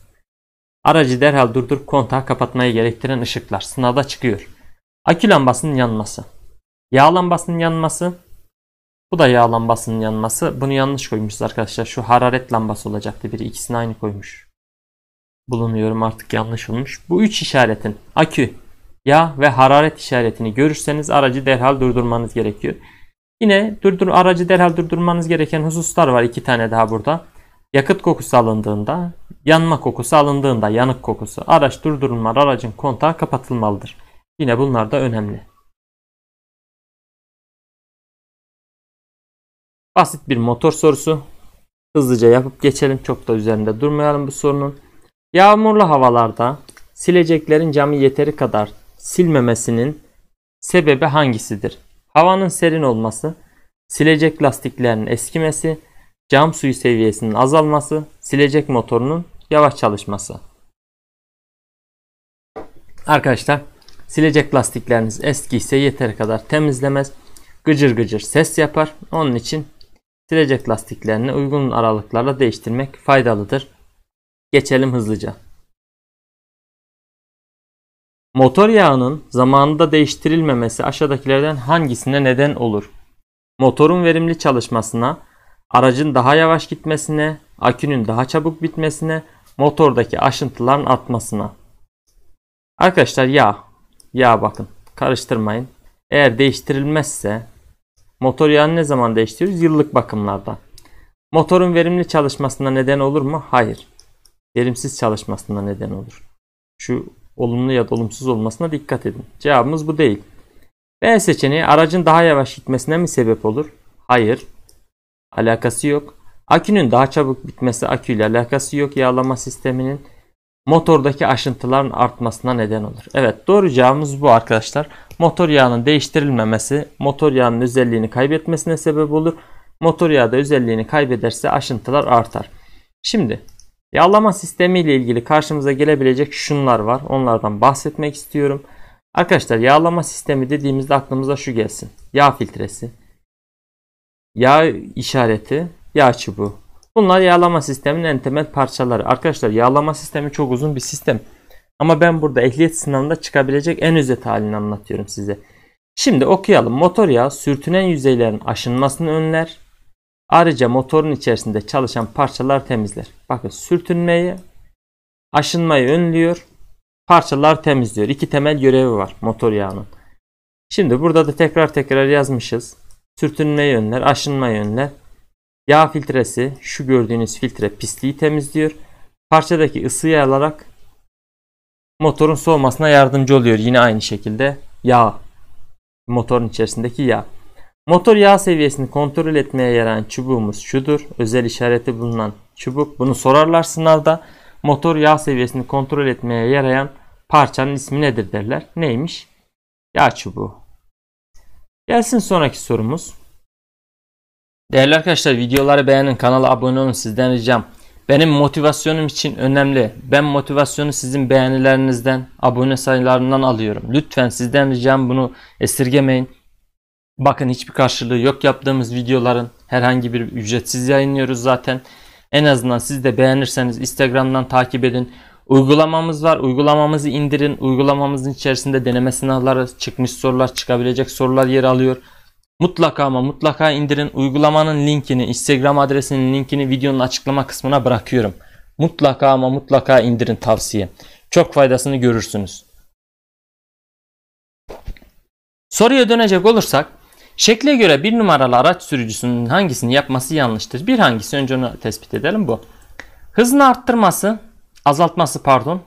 Aracı derhal durdurup kontağı kapatmayı gerektiren ışıklar sınavda çıkıyor. Akü lambasının yanması, yağ lambasının yanması, bu da yağ lambasının yanması. Bunu yanlış koymuşuz arkadaşlar. Şu hararet lambası olacaktı biri. İkisini aynı koymuş bulunuyorum, artık yanlış olmuş. Bu üç işaretin, akü, yağ ve hararet işaretini görürseniz aracı derhal durdurmanız gerekiyor. Yine durdur, aracı derhal durdurmanız gereken hususlar var. İki tane daha burada. Yakıt kokusu alındığında, yanma kokusu alındığında, yanık kokusu. Araç durdurulmalı, aracın kontağı kapatılmalıdır. Yine bunlar da önemli. Basit bir motor sorusu. Hızlıca yapıp geçelim. Çok da üzerinde durmayalım bu sorunun. Yağmurlu havalarda sileceklerin camı yeteri kadar silmemesinin sebebi hangisidir? Havanın serin olması, silecek lastiklerinin eskimesi, cam suyu seviyesinin azalması, silecek motorunun yavaş çalışması. Arkadaşlar, silecek lastikleriniz eskiyse yeteri kadar temizlemez, gıcır gıcır ses yapar. Onun için silecek lastiklerini uygun aralıklarla değiştirmek faydalıdır. Geçelim hızlıca. Motor yağının zamanında değiştirilmemesi aşağıdakilerden hangisine neden olur? Motorun verimli çalışmasına, aracın daha yavaş gitmesine, akünün daha çabuk bitmesine, motordaki aşıntıların artmasına. Arkadaşlar, yağ. Yağ, bakın, karıştırmayın. Eğer değiştirilmezse, motor yağını ne zaman değiştiriyoruz? Yıllık bakımlarda. Motorun verimli çalışmasına neden olur mu? Hayır. Verimsiz çalışmasına neden olur. Şu olumlu ya da olumsuz olmasına dikkat edin. Cevabımız bu değil. B seçeneği, aracın daha yavaş gitmesine mi sebep olur? Hayır. Alakası yok. Akünün daha çabuk bitmesi, aküyle alakası yok yağlama sisteminin. Motordaki aşıntıların artmasına neden olur. Evet, doğru cevabımız bu arkadaşlar. Motor yağının değiştirilmemesi motor yağının özelliğini kaybetmesine sebep olur. Motor yağı da özelliğini kaybederse aşıntılar artar. Şimdi yağlama sistemi ile ilgili karşımıza gelebilecek şunlar var. Onlardan bahsetmek istiyorum. Arkadaşlar, yağlama sistemi dediğimizde aklımıza şu gelsin. Yağ filtresi, yağ işareti, yağ çubuğu. Bunlar yağlama sisteminin en temel parçaları. Arkadaşlar yağlama sistemi çok uzun bir sistem. Ama ben burada ehliyet sınavında çıkabilecek en özet halini anlatıyorum size. Şimdi okuyalım. Motor yağı sürtünen yüzeylerin aşınmasını önler. Ayrıca motorun içerisinde çalışan parçalar temizler. Bakın sürtünmeyi, aşınmayı önlüyor. Parçalar temizliyor. İki temel görevi var motor yağının. Şimdi burada da tekrar tekrar yazmışız. Sürtünmeyi önler, aşınmayı önler. Yağ filtresi, şu gördüğünüz filtre pisliği temizliyor. Parçadaki ısıyı alarak motorun soğumasına yardımcı oluyor. Yine aynı şekilde yağ. Motorun içerisindeki yağ. Motor yağ seviyesini kontrol etmeye yarayan çubuğumuz şudur. Özel işareti bulunan çubuk. Bunu sorarlar sınavda. Motor yağ seviyesini kontrol etmeye yarayan parçanın ismi nedir derler. Neymiş? Yağ çubuğu. Gelsin sonraki sorumuz. Değerli arkadaşlar, videoları beğenin, kanala abone olun, sizden ricam. Benim motivasyonum için önemli. Ben motivasyonu sizin beğenilerinizden, abone sayılarından alıyorum. Lütfen sizden ricam, bunu esirgemeyin. Bakın hiçbir karşılığı yok yaptığımız videoların. Herhangi bir ücretsiz yayınlıyoruz zaten. En azından siz de beğenirseniz Instagram'dan takip edin. Uygulamamız var. Uygulamamızı indirin. Uygulamamızın içerisinde deneme sınavları, çıkmış sorular, çıkabilecek sorular yer alıyor. Mutlaka ama mutlaka indirin. Uygulamanın linkini, Instagram adresinin linkini videonun açıklama kısmına bırakıyorum. Mutlaka ama mutlaka indirin, tavsiye. Çok faydasını görürsünüz. Soruya dönecek olursak, şekle göre bir numaralı araç sürücüsünün hangisini yapması yanlıştır? Bir hangisi? Önce onu tespit edelim, bu. Hızını arttırması, azaltması pardon.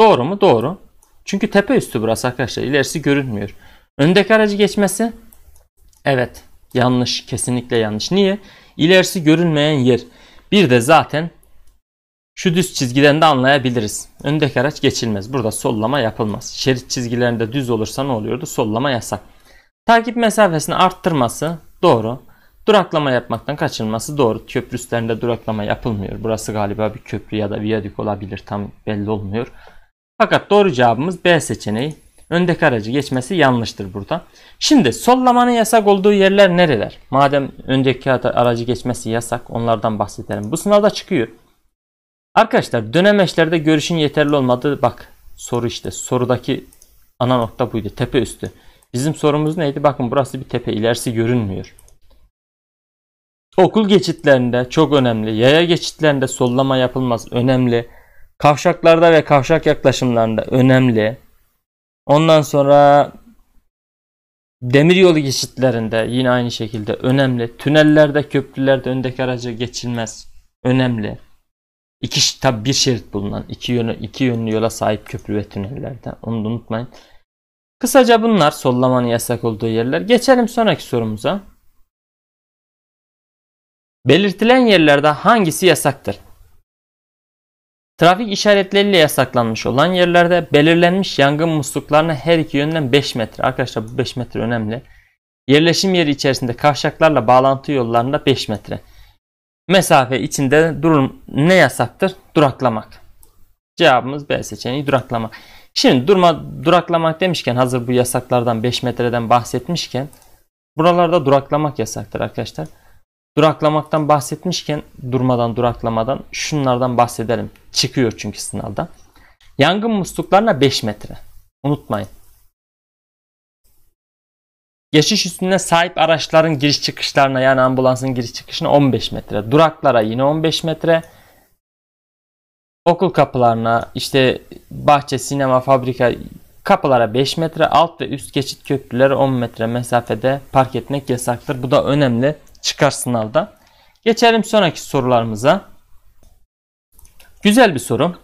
Doğru mu? Doğru. Çünkü tepe üstü burası arkadaşlar. İlerisi görünmüyor. Öndeki aracı geçmesi? Evet, yanlış, kesinlikle yanlış. Niye? İlerisi görünmeyen yer. Bir de zaten şu düz çizgiden de anlayabiliriz. Öndeki araç geçilmez. Burada sollama yapılmaz. Şerit çizgilerinde düz olursa ne oluyordu? Sollama yasak. Takip mesafesini arttırması doğru. Duraklama yapmaktan kaçınması doğru. Köprü üstlerinde duraklama yapılmıyor. Burası galiba bir köprü ya da viyadük olabilir. Tam belli olmuyor. Fakat doğru cevabımız B seçeneği. Öndeki aracı geçmesi yanlıştır burada. Şimdi sollamanın yasak olduğu yerler nereler? Madem öndeki aracı geçmesi yasak, onlardan bahsedelim. Bu sınavda çıkıyor. Arkadaşlar dönemeçlerde görüşün yeterli olmadığı, bak soru işte. Sorudaki ana nokta buydu. Tepe üstü. Bizim sorumuz neydi? Bakın burası bir tepe. İlerisi görünmüyor. Okul geçitlerinde çok önemli. Yaya geçitlerinde sollama yapılmaz. Önemli. Kavşaklarda ve kavşak yaklaşımlarında önemli. Ondan sonra demiryolu geçitlerinde yine aynı şekilde önemli. Tünellerde, köprülerde öndeki araca geçilmez. Önemli. İki, tabi bir şerit bulunan iki yönlü, iki yönlü yola sahip köprü ve tünellerde. Onu da unutmayın. Kısaca bunlar sollamanın yasak olduğu yerler. Geçelim sonraki sorumuza. Belirtilen yerlerde hangisi yasaktır? Trafik işaretleriyle yasaklanmış olan yerlerde belirlenmiş yangın musluklarına her iki yönden beş metre. Arkadaşlar bu beş metre önemli. Yerleşim yeri içerisinde kavşaklarla bağlantı yollarında beş metre. Mesafe içinde durum ne yasaktır? Duraklamak. Cevabımız B seçeneği, duraklamak. Şimdi durma, duraklamak demişken, hazır bu yasaklardan beş metreden bahsetmişken, buralarda duraklamak yasaktır arkadaşlar. Duraklamaktan bahsetmişken, durmadan duraklamadan şunlardan bahsedelim. Çıkıyor çünkü sınavda. Yangın musluklarına beş metre. Unutmayın. Geçiş üstüne sahip araçların giriş çıkışlarına, yani ambulansın giriş çıkışına on beş metre. Duraklara yine on beş metre. Okul kapılarına, işte bahçe, sinema, fabrika kapılara beş metre. Alt ve üst geçit köprülere on metre mesafede park etmek yasaktır. Bu da önemli. Çıkar sınavda. Geçelim sonraki sorularımıza. Güzel bir soru.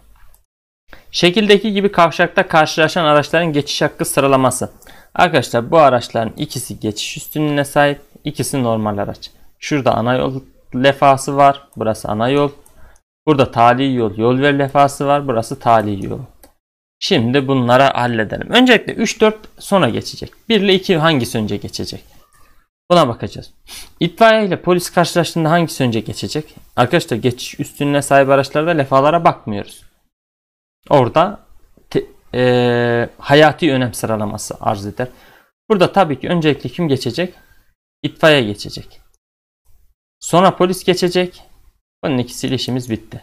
Şekildeki gibi kavşakta karşılaşan araçların geçiş hakkı sıralaması. Arkadaşlar bu araçların ikisi geçiş üstünlüğüne sahip, ikisi normal araç. Şurada ana yol lefası var. Burası ana yol. Burada tali yol, yol ver lefası var. Burası tali yol. Şimdi bunlara halledelim. Öncelikle üç dört sonra geçecek. bir ile iki hangisi önce geçecek? Buna bakacağız. İtfaiye ile polis karşılaştığında hangisi önce geçecek? Arkadaşlar geçiş üstünlüğüne sahip araçlarda lefalara bakmıyoruz. Orada te, e, hayati önem sıralaması arz eder. Burada tabii ki öncelikle kim geçecek? İtfaiye geçecek. Sonra polis geçecek. Bunun ikisiyle işimiz bitti.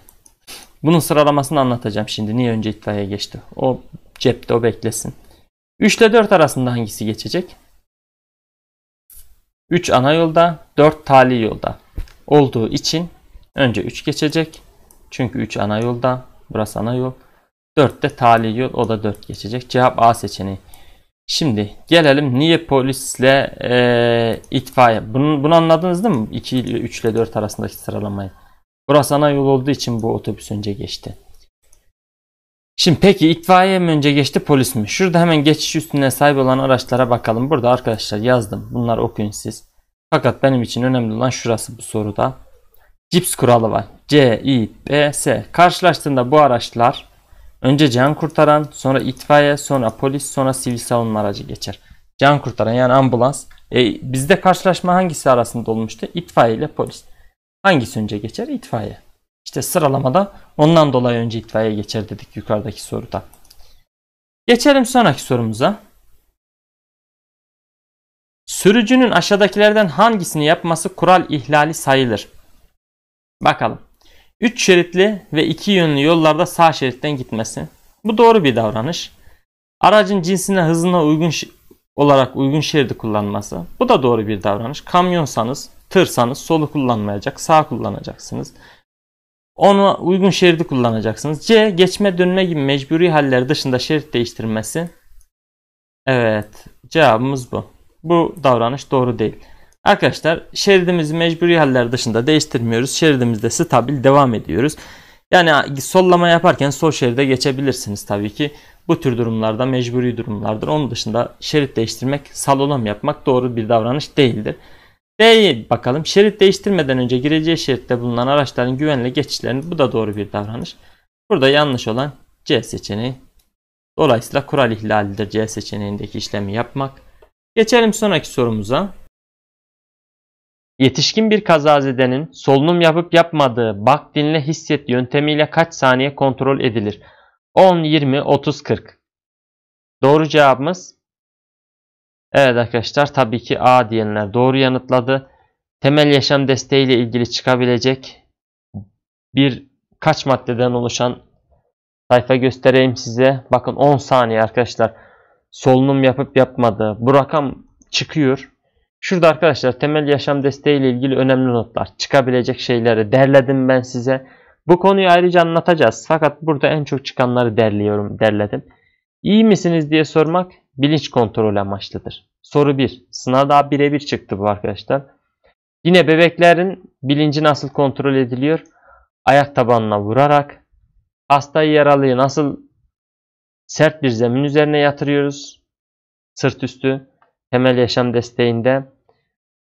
Bunun sıralamasını anlatacağım şimdi. Niye önce iddiaya geçti? O cepte, o beklesin. üç ile dört arasında hangisi geçecek? üç ana yolda, dört tali yolda olduğu için önce üç geçecek. Çünkü üç ana yolda, burası ana yol. dört de tali yol, o da dört geçecek. Cevap A seçeneği. Şimdi gelelim niye polisle e, itfaiye. Bunu, bunu anladınız değil mi? iki ile üç ile dört arasındaki sıralamayı. Burası ana yol olduğu için bu otobüs önce geçti. Şimdi peki itfaiye mi önce geçti, polis mi? Şurada hemen geçiş üstüne sahip olan araçlara bakalım. Burada arkadaşlar yazdım. Bunlar okuyun siz. Fakat benim için önemli olan şurası bu soruda. Cips kuralı var. C, I, B, S. Karşılaştığında bu araçlar önce can kurtaran, sonra itfaiye, sonra polis, sonra sivil savunma aracı geçer. Can kurtaran yani ambulans. E, bizde karşılaşma hangisi arasında olmuştu? İtfaiye ile polis. Hangisi önce geçer? İtfaiye. İşte sıralamada ondan dolayı önce itfaiye geçer dedik yukarıdaki soruda. Geçelim sonraki sorumuza. Sürücünün aşağıdakilerden hangisini yapması kural ihlali sayılır? Bakalım. üç şeritli ve iki yönlü yollarda sağ şeritten gitmesi. Bu doğru bir davranış. Aracın cinsine, hızına uygun olarak uygun şeridi kullanması. Bu da doğru bir davranış. Kamyonsanız, tırsanız solu kullanmayacak, sağ kullanacaksınız. Ona uygun şeridi kullanacaksınız. C, geçme dönme gibi mecburi haller dışında şerit değiştirmesi. Evet, cevabımız bu. Bu davranış doğru değil. Arkadaşlar şeridimizi mecburi haller dışında değiştirmiyoruz. Şeridimizde stabil devam ediyoruz. Yani sollama yaparken sol şeride geçebilirsiniz tabii ki. Bu tür durumlarda mecburi durumlardır. Onun dışında şerit değiştirmek, slalom yapmak doğru bir davranış değildir. D'ye bakalım. Şerit değiştirmeden önce gireceği şeritte bulunan araçların güvenli geçişlerini, bu da doğru bir davranış. Burada yanlış olan C seçeneği. Dolayısıyla kural ihlalidir C seçeneğindeki işlemi yapmak. Geçelim sonraki sorumuza. Yetişkin bir kazazedenin solunum yapıp yapmadığı bak, dinle, hisset yöntemiyle kaç saniye kontrol edilir? on, yirmi, otuz, kırk. Doğru cevabımız. Evet arkadaşlar, tabii ki A diyenler doğru yanıtladı. Temel yaşam desteği ile ilgili çıkabilecek bir kaç maddeden oluşan sayfa göstereyim size. Bakın on saniye arkadaşlar. Solunum yapıp yapmadığı bu rakam çıkıyor. Şurada arkadaşlar temel yaşam desteği ile ilgili önemli notlar, çıkabilecek şeyleri derledim ben size. Bu konuyu ayrıca anlatacağız. Fakat burada en çok çıkanları derliyorum, derledim. İyi misiniz diye sormak bilinç kontrolü amaçlıdır. Soru bir. Sınavda birebir çıktı bu arkadaşlar. Yine bebeklerin bilinci nasıl kontrol ediliyor? Ayak tabanına vurarak. Hastayı, yaralıyı nasıl sert bir zemin üzerine yatırıyoruz? Sırt üstü. Temel yaşam desteğinde.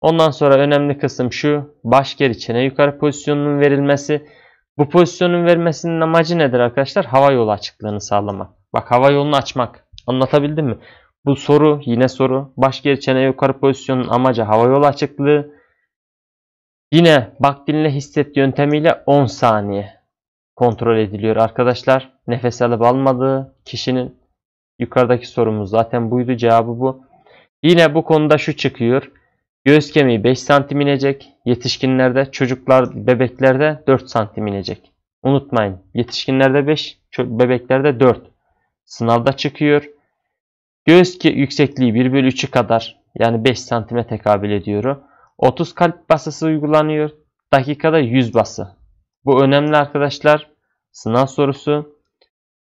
Ondan sonra önemli kısım şu. Baş geri, çene yukarı pozisyonunun verilmesi. Bu pozisyonun vermesinin amacı nedir arkadaşlar? Hava yolu açıklığını sağlamak. Bak, hava yolunu açmak. Anlatabildim mi? Bu soru yine soru. Baş geri, çene yukarı pozisyonunun amacı hava yolu açıklığı. Yine bak, dinle, hisset yöntemiyle on saniye kontrol ediliyor arkadaşlar. Nefes alıp almadığı kişinin. Yukarıdaki sorumuz zaten buydu. Cevabı bu. Yine bu konuda şu çıkıyor. Göğüs kemiği beş santim inecek. Yetişkinlerde, çocuklar, bebeklerde dört santim inecek. Unutmayın. Yetişkinlerde beş, bebeklerde dört. Sınavda çıkıyor. Göğüs ki yüksekliği bir bölü üçü kadar, yani beş santime tekabül ediyor. otuz kalp basısı uygulanıyor. Dakikada yüz bası. Bu önemli arkadaşlar. Sınav sorusu.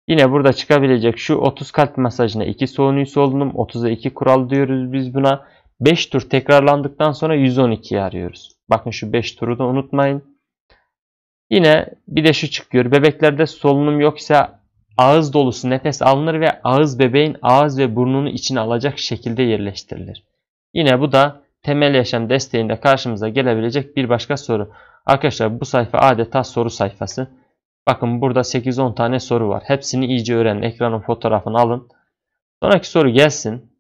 Yine burada çıkabilecek şu otuz kalp masajına iki soğunuyu solunum, otuza iki kural diyoruz biz buna. beş tur tekrarlandıktan sonra yüz on ikiyi arıyoruz. Bakın şu beş turu da unutmayın. Yine bir de şu çıkıyor. Bebeklerde solunum yoksa ağız dolusu nefes alınır ve ağız bebeğin ağız ve burnunu içine alacak şekilde yerleştirilir. Yine bu da temel yaşam desteğinde karşımıza gelebilecek bir başka soru. Arkadaşlar bu sayfa adeta soru sayfası. Bakın burada sekiz on tane soru var. Hepsini iyice öğrenin. Ekranın fotoğrafını alın. Sonraki soru gelsin.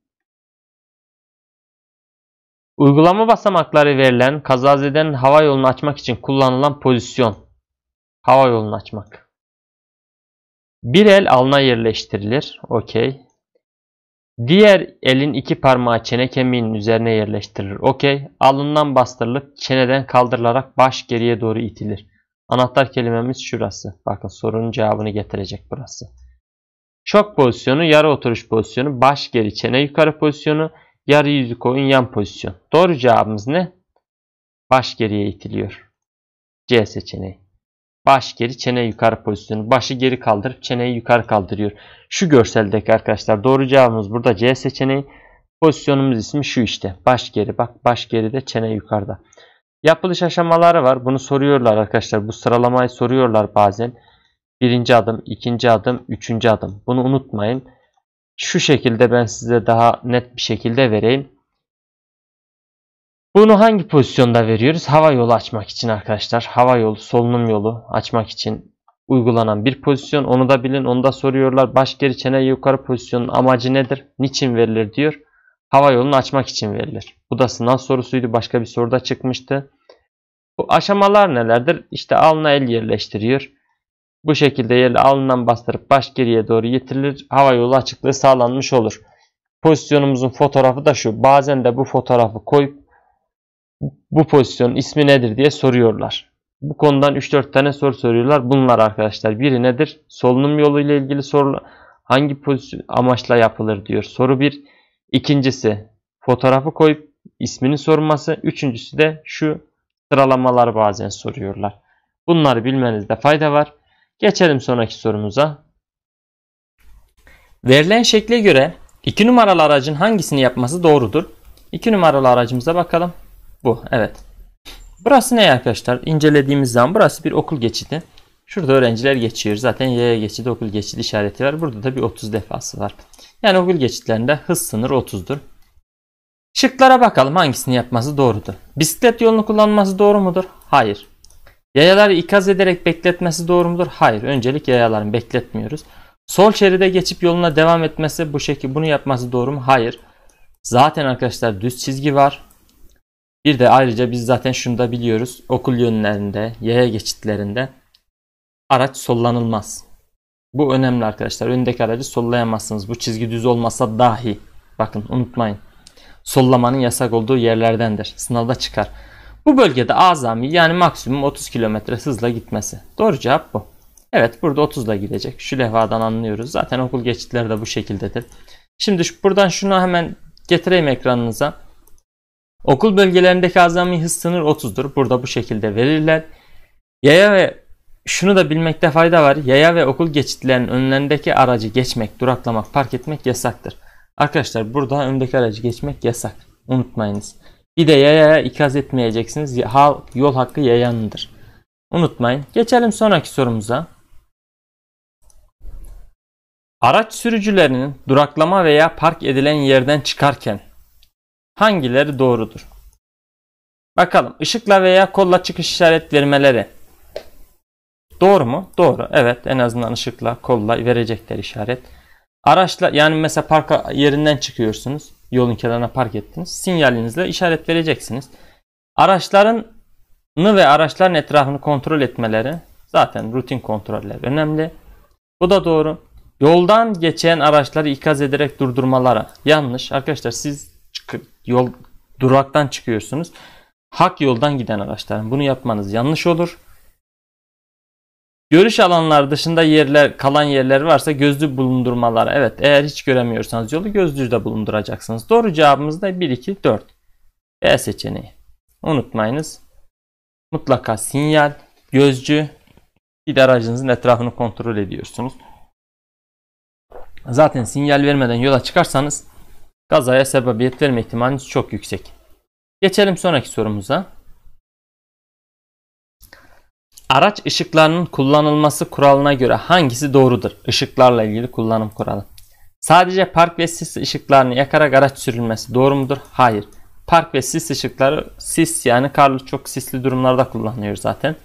Uygulama basamakları verilen kazazedenin hava yolunu açmak için kullanılan pozisyon. Hava yolunu açmak. Bir el alnına yerleştirilir. Okey. Diğer elin iki parmağı çene kemiğinin üzerine yerleştirilir. Okey. Alnından bastırılıp çeneden kaldırılarak baş geriye doğru itilir. Anahtar kelimemiz şurası. Bakın sorunun cevabını getirecek burası. Şok pozisyonu, yarı oturuş pozisyonu, baş geri çene yukarı pozisyonu, yarı yüzü koyun yan pozisyon. Doğru cevabımız ne? Baş geriye itiliyor. C seçeneği. Baş geri çene yukarı pozisyonu. Başı geri kaldırıp çeneyi yukarı kaldırıyor. Şu görseldeki arkadaşlar doğru cevabımız burada C seçeneği. Pozisyonumuz ismi şu işte. Baş geri, bak baş geride çene yukarıda. Yapılış aşamaları var. Bunu soruyorlar arkadaşlar. Bu sıralamayı soruyorlar bazen. Birinci adım, ikinci adım, üçüncü adım. Bunu unutmayın. Şu şekilde ben size daha net bir şekilde vereyim. Bunu hangi pozisyonda veriyoruz? Hava yolu açmak için arkadaşlar. Hava yolu, solunum yolu açmak için uygulanan bir pozisyon. Onu da bilin. Onu da soruyorlar. Baş geri çene yukarı pozisyonun amacı nedir? Niçin verilir diyor. Hava yolunu açmak için verilir. Bu da sınav sorusuydu. Başka bir soruda çıkmıştı. Bu aşamalar nelerdir? İşte alnına el yerleştiriyor. Bu şekilde yerle alnından bastırıp baş geriye doğru getirilir. Hava yolu açıklığı sağlanmış olur. Pozisyonumuzun fotoğrafı da şu. Bazen de bu fotoğrafı koyup bu pozisyonun ismi nedir diye soruyorlar. Bu konudan üç dört tane soru soruyorlar. Bunlar arkadaşlar biri nedir? Solunum yolu ile ilgili soru hangi pozisyon amaçla yapılır diyor. Soru bir. İkincisi fotoğrafı koyup ismini sorması. Üçüncüsü de şu sıralamalar bazen soruyorlar. Bunları bilmenizde fayda var. Geçelim sonraki sorumuza. Verilen şekle göre iki numaralı aracın hangisini yapması doğrudur? iki numaralı aracımıza bakalım. Bu, evet. Burası ne arkadaşlar? İncelediğimiz zaman burası bir okul geçidi. Şurada öğrenciler geçiyor. Zaten yaya geçidi, okul geçidi işareti var. Burada da bir otuz defası var. Yani okul geçitlerinde hız sınırı otuzdur. Şıklara bakalım hangisini yapması doğrudur. Bisiklet yolunu kullanması doğru mudur? Hayır. Yayaları ikaz ederek bekletmesi doğru mudur? Hayır. Öncelik yayaların bekletmiyoruz. Sol şeride geçip yoluna devam etmesi bu şekilde bunu yapması doğru mu? Hayır. Zaten arkadaşlar düz çizgi var. Bir de ayrıca biz zaten şunu da biliyoruz. Okul yönlerinde, yaya geçitlerinde araç sollanılmaz. Bu önemli arkadaşlar. Öndeki aracı sollayamazsınız. Bu çizgi düz olmasa dahi. Bakın unutmayın. Sollamanın yasak olduğu yerlerdendir. Sınavda çıkar. Bu bölgede azami yani maksimum otuz kilometre hızla gitmesi. Doğru cevap bu. Evet burada otuzla gidecek. Şu levhadan anlıyoruz. Zaten okul geçitleri de bu şekildedir. Şimdi şu, buradan şunu hemen getireyim ekranınıza. Okul bölgelerindeki azami hız sınır otuzdur. Burada bu şekilde verirler. Yaya ve şunu da bilmekte fayda var. Yaya ve okul geçitlerinin önlerindeki aracı geçmek, duraklamak, park etmek yasaktır. Arkadaşlar burada öndeki aracı geçmek yasak. Unutmayınız. Bir de yayaya ikaz etmeyeceksiniz. Yol hakkı yayanındır. Unutmayın. Geçelim sonraki sorumuza. Araç sürücülerinin duraklama veya park edilen yerden çıkarken hangileri doğrudur? Bakalım. Işıkla veya kolla çıkış işaret vermeleri. Doğru mu? Doğru. Evet. En azından ışıkla, kolla verecekler işaret. Araçla yani mesela park yerinden çıkıyorsunuz. Yolun kenarına park ettiniz. Sinyalinizle işaret vereceksiniz. Araçlarını ve araçların etrafını kontrol etmeleri zaten rutin kontroller önemli. Bu da doğru. Yoldan geçen araçları ikaz ederek durdurmaları yanlış. Arkadaşlar siz yol duraktan çıkıyorsunuz. Hak yoldan giden araçların bunu yapmanız yanlış olur. Görüş alanlar dışında yerler, kalan yerler varsa gözlü bulundurmaları. Evet, eğer hiç göremiyorsanız yolu gözlüğü de bulunduracaksınız. Doğru cevabımız da bir, iki, dört. E seçeneği. Unutmayınız. Mutlaka sinyal, gözcü, bir de aracınızın etrafını kontrol ediyorsunuz. Zaten sinyal vermeden yola çıkarsanız kazaya sebebiyet verme ihtimaliniz çok yüksek. Geçelim sonraki sorumuza. Araç ışıklarının kullanılması kuralına göre hangisi doğrudur? Işıklarla ilgili kullanım kuralı. Sadece park ve sis ışıklarını yakarak araç sürülmesi doğru mudur? Hayır. Park ve sis ışıkları sis yani karlı çok sisli durumlarda kullanılıyor zaten.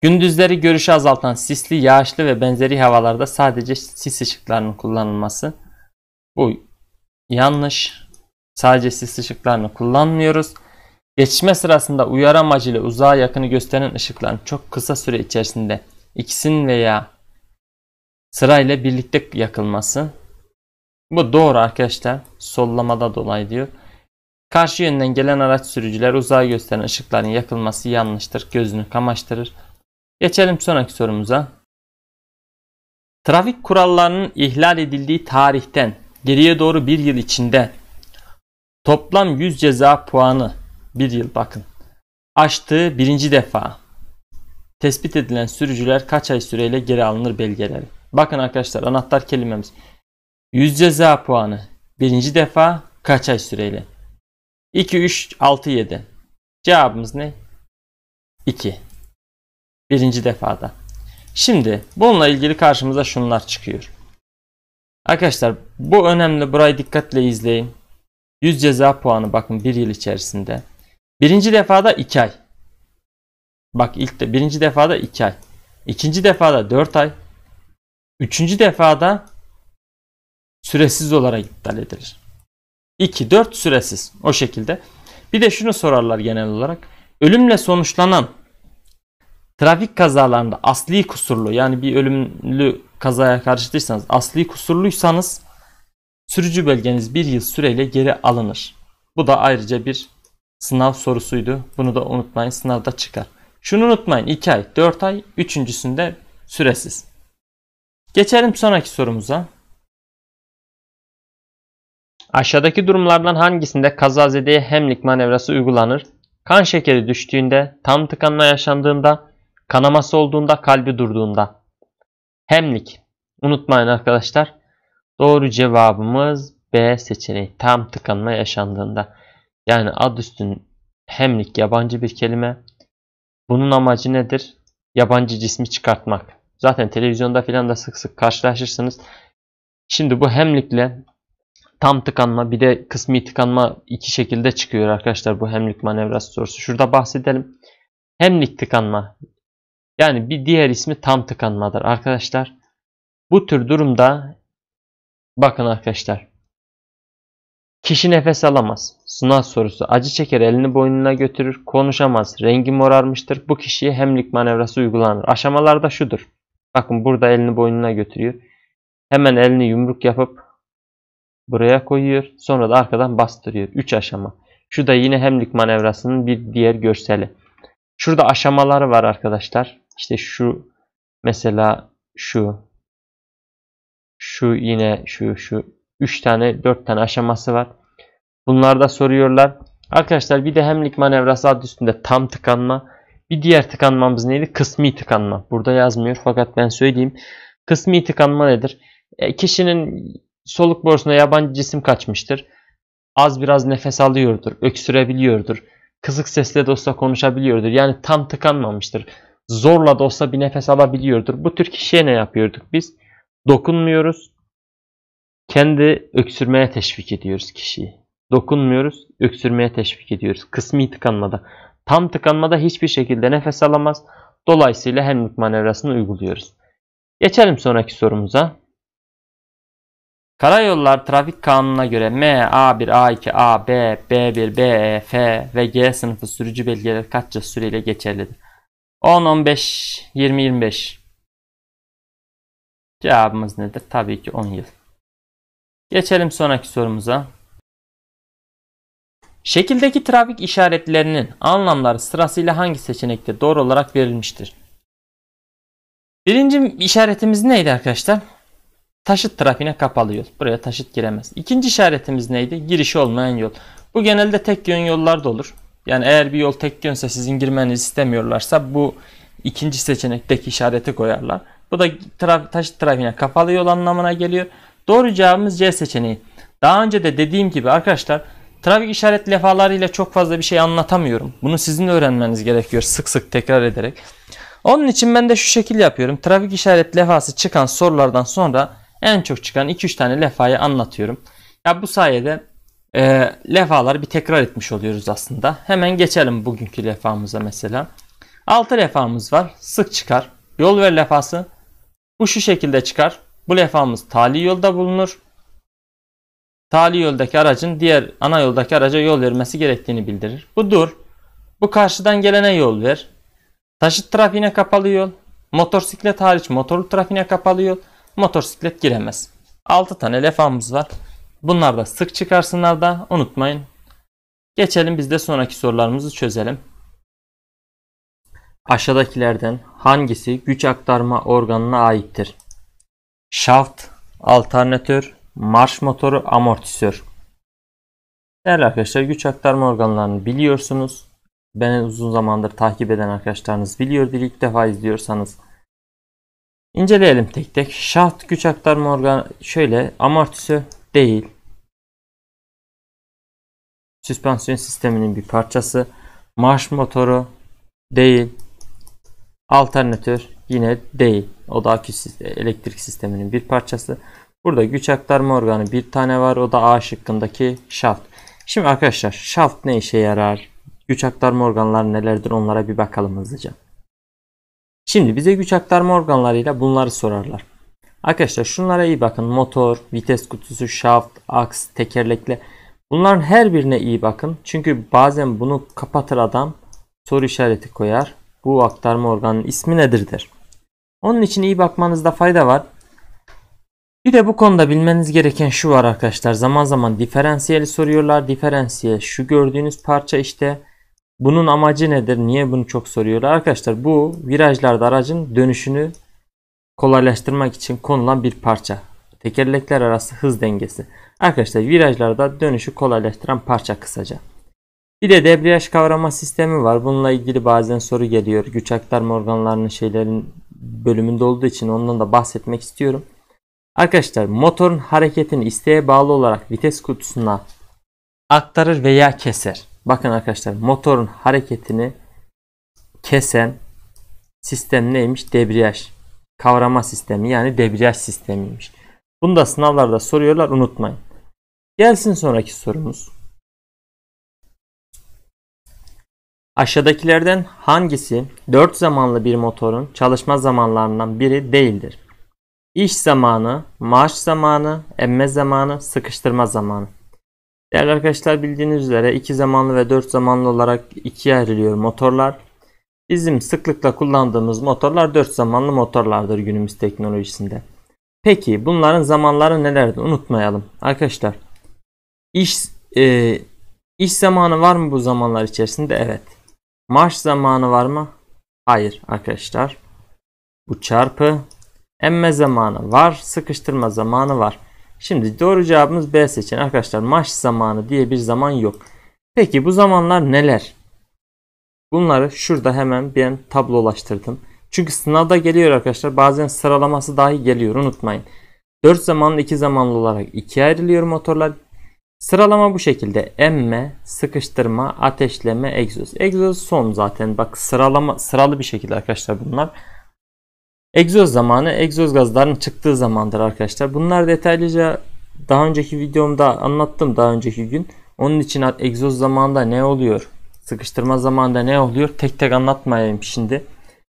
Gündüzleri görüşü azaltan sisli, yağışlı ve benzeri havalarda sadece sis ışıklarının kullanılması. Bu yanlış. Sadece sis ışıklarını kullanmıyoruz. Geçişme sırasında uyarı amacıyla uzağa yakını gösteren ışıkların çok kısa süre içerisinde ikisinin veya sırayla birlikte yakılması. Bu doğru arkadaşlar. Sollamada dolayı diyor. Karşı yönden gelen araç sürücüler uzağa gösteren ışıkların yakılması yanlıştır. Gözünü kamaştırır. Geçelim sonraki sorumuza. Trafik kurallarının ihlal edildiği tarihten geriye doğru bir yıl içinde toplam yüz ceza puanı bir yıl bakın aştığı birinci defa tespit edilen sürücüler kaç ay süreyle geri alınır belgeleri. Bakın arkadaşlar, anahtar kelimemiz yüz ceza puanı birinci defa kaç ay süreyle. iki, üç, altı, yedi. Cevabımız ne? iki. Birinci defada. Şimdi bununla ilgili karşımıza şunlar çıkıyor. Arkadaşlar bu önemli, burayı dikkatle izleyin. yüz ceza puanı bakın bir yıl içerisinde. Birinci defada iki ay. Bak ilk de birinci defada iki ay. İkinci defada dört ay. Üçüncü defada süresiz olarak iptal edilir. iki, dört süresiz o şekilde. Bir de şunu sorarlar genel olarak. Ölümle sonuçlanan trafik kazalarında asli kusurlu, yani bir ölümlü kazaya karıştıysanız asli kusurluysanız sürücü belgeniz bir yıl süreyle geri alınır. Bu da ayrıca bir sınav sorusuydu. Bunu da unutmayın, sınavda çıkar. Şunu unutmayın, iki ay, dört ay, üçüncüsünde süresiz. Geçelim sonraki sorumuza. Aşağıdaki durumlardan hangisinde kazazedeye hemlik manevrası uygulanır? Kan şekeri düştüğünde, tam tıkanma yaşandığında, kanaması olduğunda, kalbi durduğunda. Hemlik. Unutmayın arkadaşlar. Doğru cevabımız B seçeneği. Tam tıkanma yaşandığında. Yani ad üstün hemlik yabancı bir kelime. Bunun amacı nedir? Yabancı cismi çıkartmak. Zaten televizyonda filan da sık sık karşılaşırsınız. Şimdi bu hemlikle tam tıkanma, bir de kısmi tıkanma iki şekilde çıkıyor arkadaşlar bu hemlik manevrası sorusu. Şurada bahsedelim. Hemlik tıkanma, yani bir diğer ismi tam tıkanmadır arkadaşlar. Bu tür durumda bakın arkadaşlar, kişi nefes alamaz. Sınav sorusu. Acı çeker, elini boynuna götürür, konuşamaz, rengi morarmıştır. Bu kişiye hemlik manevrası uygulanır. Aşamalarda şudur. Bakın burada elini boynuna götürüyor. Hemen elini yumruk yapıp buraya koyuyor. Sonra da arkadan bastırıyor. üç aşama. Şu da yine hemlik manevrasının bir diğer görseli. Şurada aşamaları var arkadaşlar. İşte şu mesela şu. Şu yine şu şu. üç tane dört tane aşaması var. Bunlarda soruyorlar. Arkadaşlar bir de hemlik manevrası adı üstünde tam tıkanma. Bir diğer tıkanmamız neydi? Kısmi tıkanma. Burada yazmıyor fakat ben söyleyeyim. Kısmi tıkanma nedir? E, kişinin soluk borusuna yabancı cisim kaçmıştır. Az biraz nefes alıyordur. Öksürebiliyordur. Kısık sesle de olsa konuşabiliyordur. Yani tam tıkanmamıştır. Zorla da olsa bir nefes alabiliyordur. Bu tür kişiye ne yapıyorduk biz? Dokunmuyoruz. Kendi öksürmeye teşvik ediyoruz kişiyi. Dokunmuyoruz, öksürmeye teşvik ediyoruz. Kısmi tıkanmada. Tam tıkanmada hiçbir şekilde nefes alamaz. Dolayısıyla hemlik manevrasını uyguluyoruz. Geçelim sonraki sorumuza. Karayollar Trafik Kanunu'na göre M, A bir, A iki, A B, B bir, B E, F ve G sınıfı sürücü belgeleri kaç yıl süreyle geçerlidir? on, on beş, yirmi, yirmi beş. Cevabımız nedir? Tabii ki on yıl. Geçelim sonraki sorumuza. Şekildeki trafik işaretlerinin anlamları sırasıyla hangi seçenekte doğru olarak verilmiştir? Birinci işaretimiz neydi arkadaşlar? Taşıt trafiğine kapalı yol. Buraya taşıt giremez. İkinci işaretimiz neydi? Girişi olmayan yol. Bu genelde tek yön yollarda olur. Yani eğer bir yol tek yönse sizin girmenizi istemiyorlarsa bu ikinci seçenekteki işareti koyarlar. Bu da traf- taşıt trafiğine kapalı yol anlamına geliyor. Doğru cevabımız C seçeneği. Daha önce de dediğim gibi arkadaşlar, trafik işaret levhalarıyla çok fazla bir şey anlatamıyorum. Bunu sizin öğrenmeniz gerekiyor sık sık tekrar ederek. Onun için ben de şu şekil yapıyorum. Trafik işaret levhası çıkan sorulardan sonra en çok çıkan iki üç tane levhayı anlatıyorum. Ya bu sayede e, levhaları bir tekrar etmiş oluyoruz aslında. Hemen geçelim bugünkü levhamıza mesela. altı levhamız var. Sık çıkar. Yol ver levhası. Bu şu şekilde çıkar. Bu levhamız tali yolda bulunur. Tali yoldaki aracın diğer ana yoldaki araca yol vermesi gerektiğini bildirir. Bu dur. Bu karşıdan gelene yol ver. Taşıt trafiğine kapalı yol. Motosiklet hariç motorlu trafiğine kapalı yol. Motosiklet giremez. altı tane levhamız var. Bunlar da sık çıkar sınavda. Unutmayın. Geçelim biz de sonraki sorularımızı çözelim. Aşağıdakilerden hangisi güç aktarma organına aittir? Şaft, alternatör, marş motoru, amortisör. Değerli arkadaşlar, güç aktarma organlarını biliyorsunuz. Beni uzun zamandır takip eden arkadaşlarınız biliyordur. İlk defa izliyorsanız inceleyelim tek tek. Şaft güç aktarma organı şöyle, amortisör değil. Süspansiyon sisteminin bir parçası. Marş motoru değil. Alternatör yine değil. O da akü elektrik sisteminin bir parçası. Burada güç aktarma organı bir tane var. O da A şıkkındaki şaft. Şimdi arkadaşlar, şaft ne işe yarar? Güç aktarma organları nelerdir? Onlara bir bakalım hızlıca. Şimdi bize güç aktarma organlarıyla bunları sorarlar. Arkadaşlar şunlara iyi bakın. Motor, vites kutusu, şaft, aks, tekerlekle. Bunların her birine iyi bakın. Çünkü bazen bunu kapatır adam. Soru işareti koyar. Bu aktarma organının ismi nedir der. Onun için iyi bakmanızda fayda var. Bir de bu konuda bilmeniz gereken şu var arkadaşlar. Zaman zaman diferansiyeli soruyorlar. Diferansiyel şu gördüğünüz parça işte. Bunun amacı nedir? Niye bunu çok soruyorlar? Arkadaşlar bu virajlarda aracın dönüşünü kolaylaştırmak için konulan bir parça. Tekerlekler arası hız dengesi. Arkadaşlar virajlarda dönüşü kolaylaştıran parça kısaca. Bir de debriyaj kavrama sistemi var. Bununla ilgili bazen soru geliyor. Güç aktarma organlarının şeylerin bölümünde olduğu için ondan da bahsetmek istiyorum. Arkadaşlar motorun hareketini isteğe bağlı olarak vites kutusuna aktarır veya keser. Bakın arkadaşlar, motorun hareketini kesen sistem neymiş? Debriyaj kavrama sistemi, yani debriyaj sistemiymiş. Bunu da sınavlarda soruyorlar, unutmayın. Gelsin sonraki sorumuz. Aşağıdakilerden hangisi dört zamanlı bir motorun çalışma zamanlarından biri değildir? İş zamanı, marş zamanı, emme zamanı, sıkıştırma zamanı. Değerli arkadaşlar, bildiğiniz üzere iki zamanlı ve dört zamanlı olarak ikiye ayrılıyor motorlar. Bizim sıklıkla kullandığımız motorlar dört zamanlı motorlardır günümüz teknolojisinde. Peki bunların zamanları nelerdi? Unutmayalım arkadaşlar. İş, e, iş zamanı var mı bu zamanlar içerisinde? Evet. Marş zamanı var mı? Hayır arkadaşlar. Bu çarpı. Emme zamanı var. Sıkıştırma zamanı var. Şimdi doğru cevabımız B seçeneği. Arkadaşlar marş zamanı diye bir zaman yok. Peki bu zamanlar neler? Bunları şurada hemen ben tablolaştırdım. Çünkü sınavda geliyor arkadaşlar. Bazen sıralaması dahi geliyor. Unutmayın. dört zamanlı iki zamanlı olarak ikiye ayrılıyor motorlar. Sıralama bu şekilde. Emme, sıkıştırma, ateşleme, egzoz. Egzoz son zaten. Bak sıralama sıralı bir şekilde arkadaşlar bunlar. Egzoz zamanı egzoz gazların çıktığı zamandır arkadaşlar. Bunlar detaylıca daha önceki videomda anlattım, daha önceki gün. Onun için egzoz zamanında ne oluyor? Sıkıştırma zamanında ne oluyor? Tek tek anlatmayayım şimdi.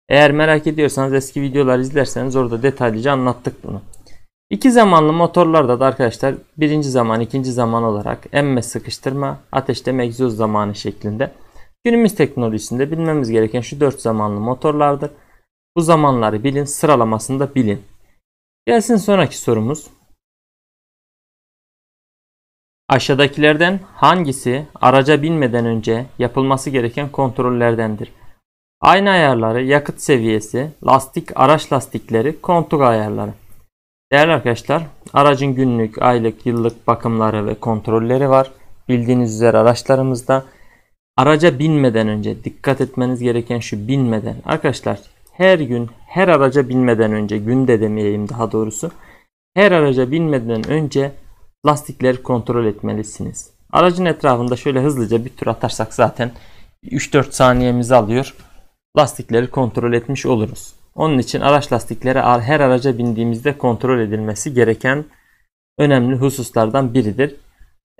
Eğer merak ediyorsanız eski videolar izlerseniz orada detaylıca anlattık bunu. İki zamanlı motorlarda da arkadaşlar birinci zaman, ikinci zaman olarak emme, sıkıştırma, ateşleme, egzoz zamanı şeklinde. Günümüz teknolojisinde bilmemiz gereken şu dört zamanlı motorlardır. Bu zamanları bilin, sıralamasını da bilin. Gelsin sonraki sorumuz. Aşağıdakilerden hangisi araca binmeden önce yapılması gereken kontrollerdendir? Ayna ayarları, yakıt seviyesi, lastik, araç lastikleri, kontuk ayarları. Değerli arkadaşlar, aracın günlük, aylık, yıllık bakımları ve kontrolleri var. Bildiğiniz üzere araçlarımızda araca binmeden önce dikkat etmeniz gereken şu binmeden. Arkadaşlar her gün, her araca binmeden önce, günde demeyeyim daha doğrusu, her araca binmeden önce lastikleri kontrol etmelisiniz. Aracın etrafında şöyle hızlıca bir tur atarsak zaten üç dört saniyemizi alıyor. Lastikleri kontrol etmiş oluruz. Onun için araç lastikleri her araca bindiğimizde kontrol edilmesi gereken önemli hususlardan biridir.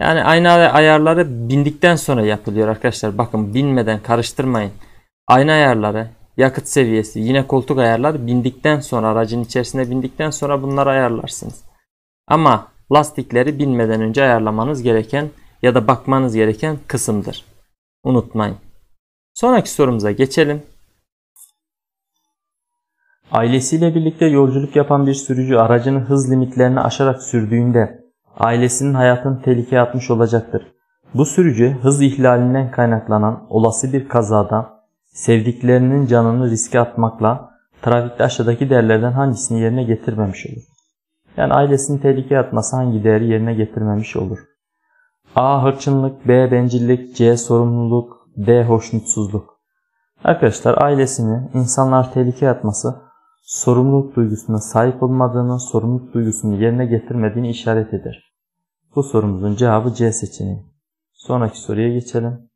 Yani ayna ayarları bindikten sonra yapılıyor arkadaşlar. Bakın binmeden karıştırmayın. Ayna ayarları, yakıt seviyesi, yine koltuk ayarları bindikten sonra, aracın içerisine bindikten sonra bunları ayarlarsınız. Ama lastikleri binmeden önce ayarlamanız gereken ya da bakmanız gereken kısımdır. Unutmayın. Sonraki sorumuza geçelim. Ailesiyle birlikte yolculuk yapan bir sürücü aracının hız limitlerini aşarak sürdüğünde ailesinin hayatını tehlikeye atmış olacaktır. Bu sürücü hız ihlalinden kaynaklanan olası bir kazada sevdiklerinin canını riske atmakla trafikte aşağıdaki değerlerden hangisini yerine getirmemiş olur? Yani ailesini tehlikeye atması hangi değeri yerine getirmemiş olur? A. Hırçınlık, B. Bencillik, C. Sorumluluk, D. Hoşnutsuzluk. Arkadaşlar ailesini insanlar tehlikeye atması sorumluluk duygusuna sahip olmadığını, sorumluluk duygusunu yerine getirmediğini işaret eder. Bu sorumuzun cevabı C seçeneği. Sonraki soruya geçelim.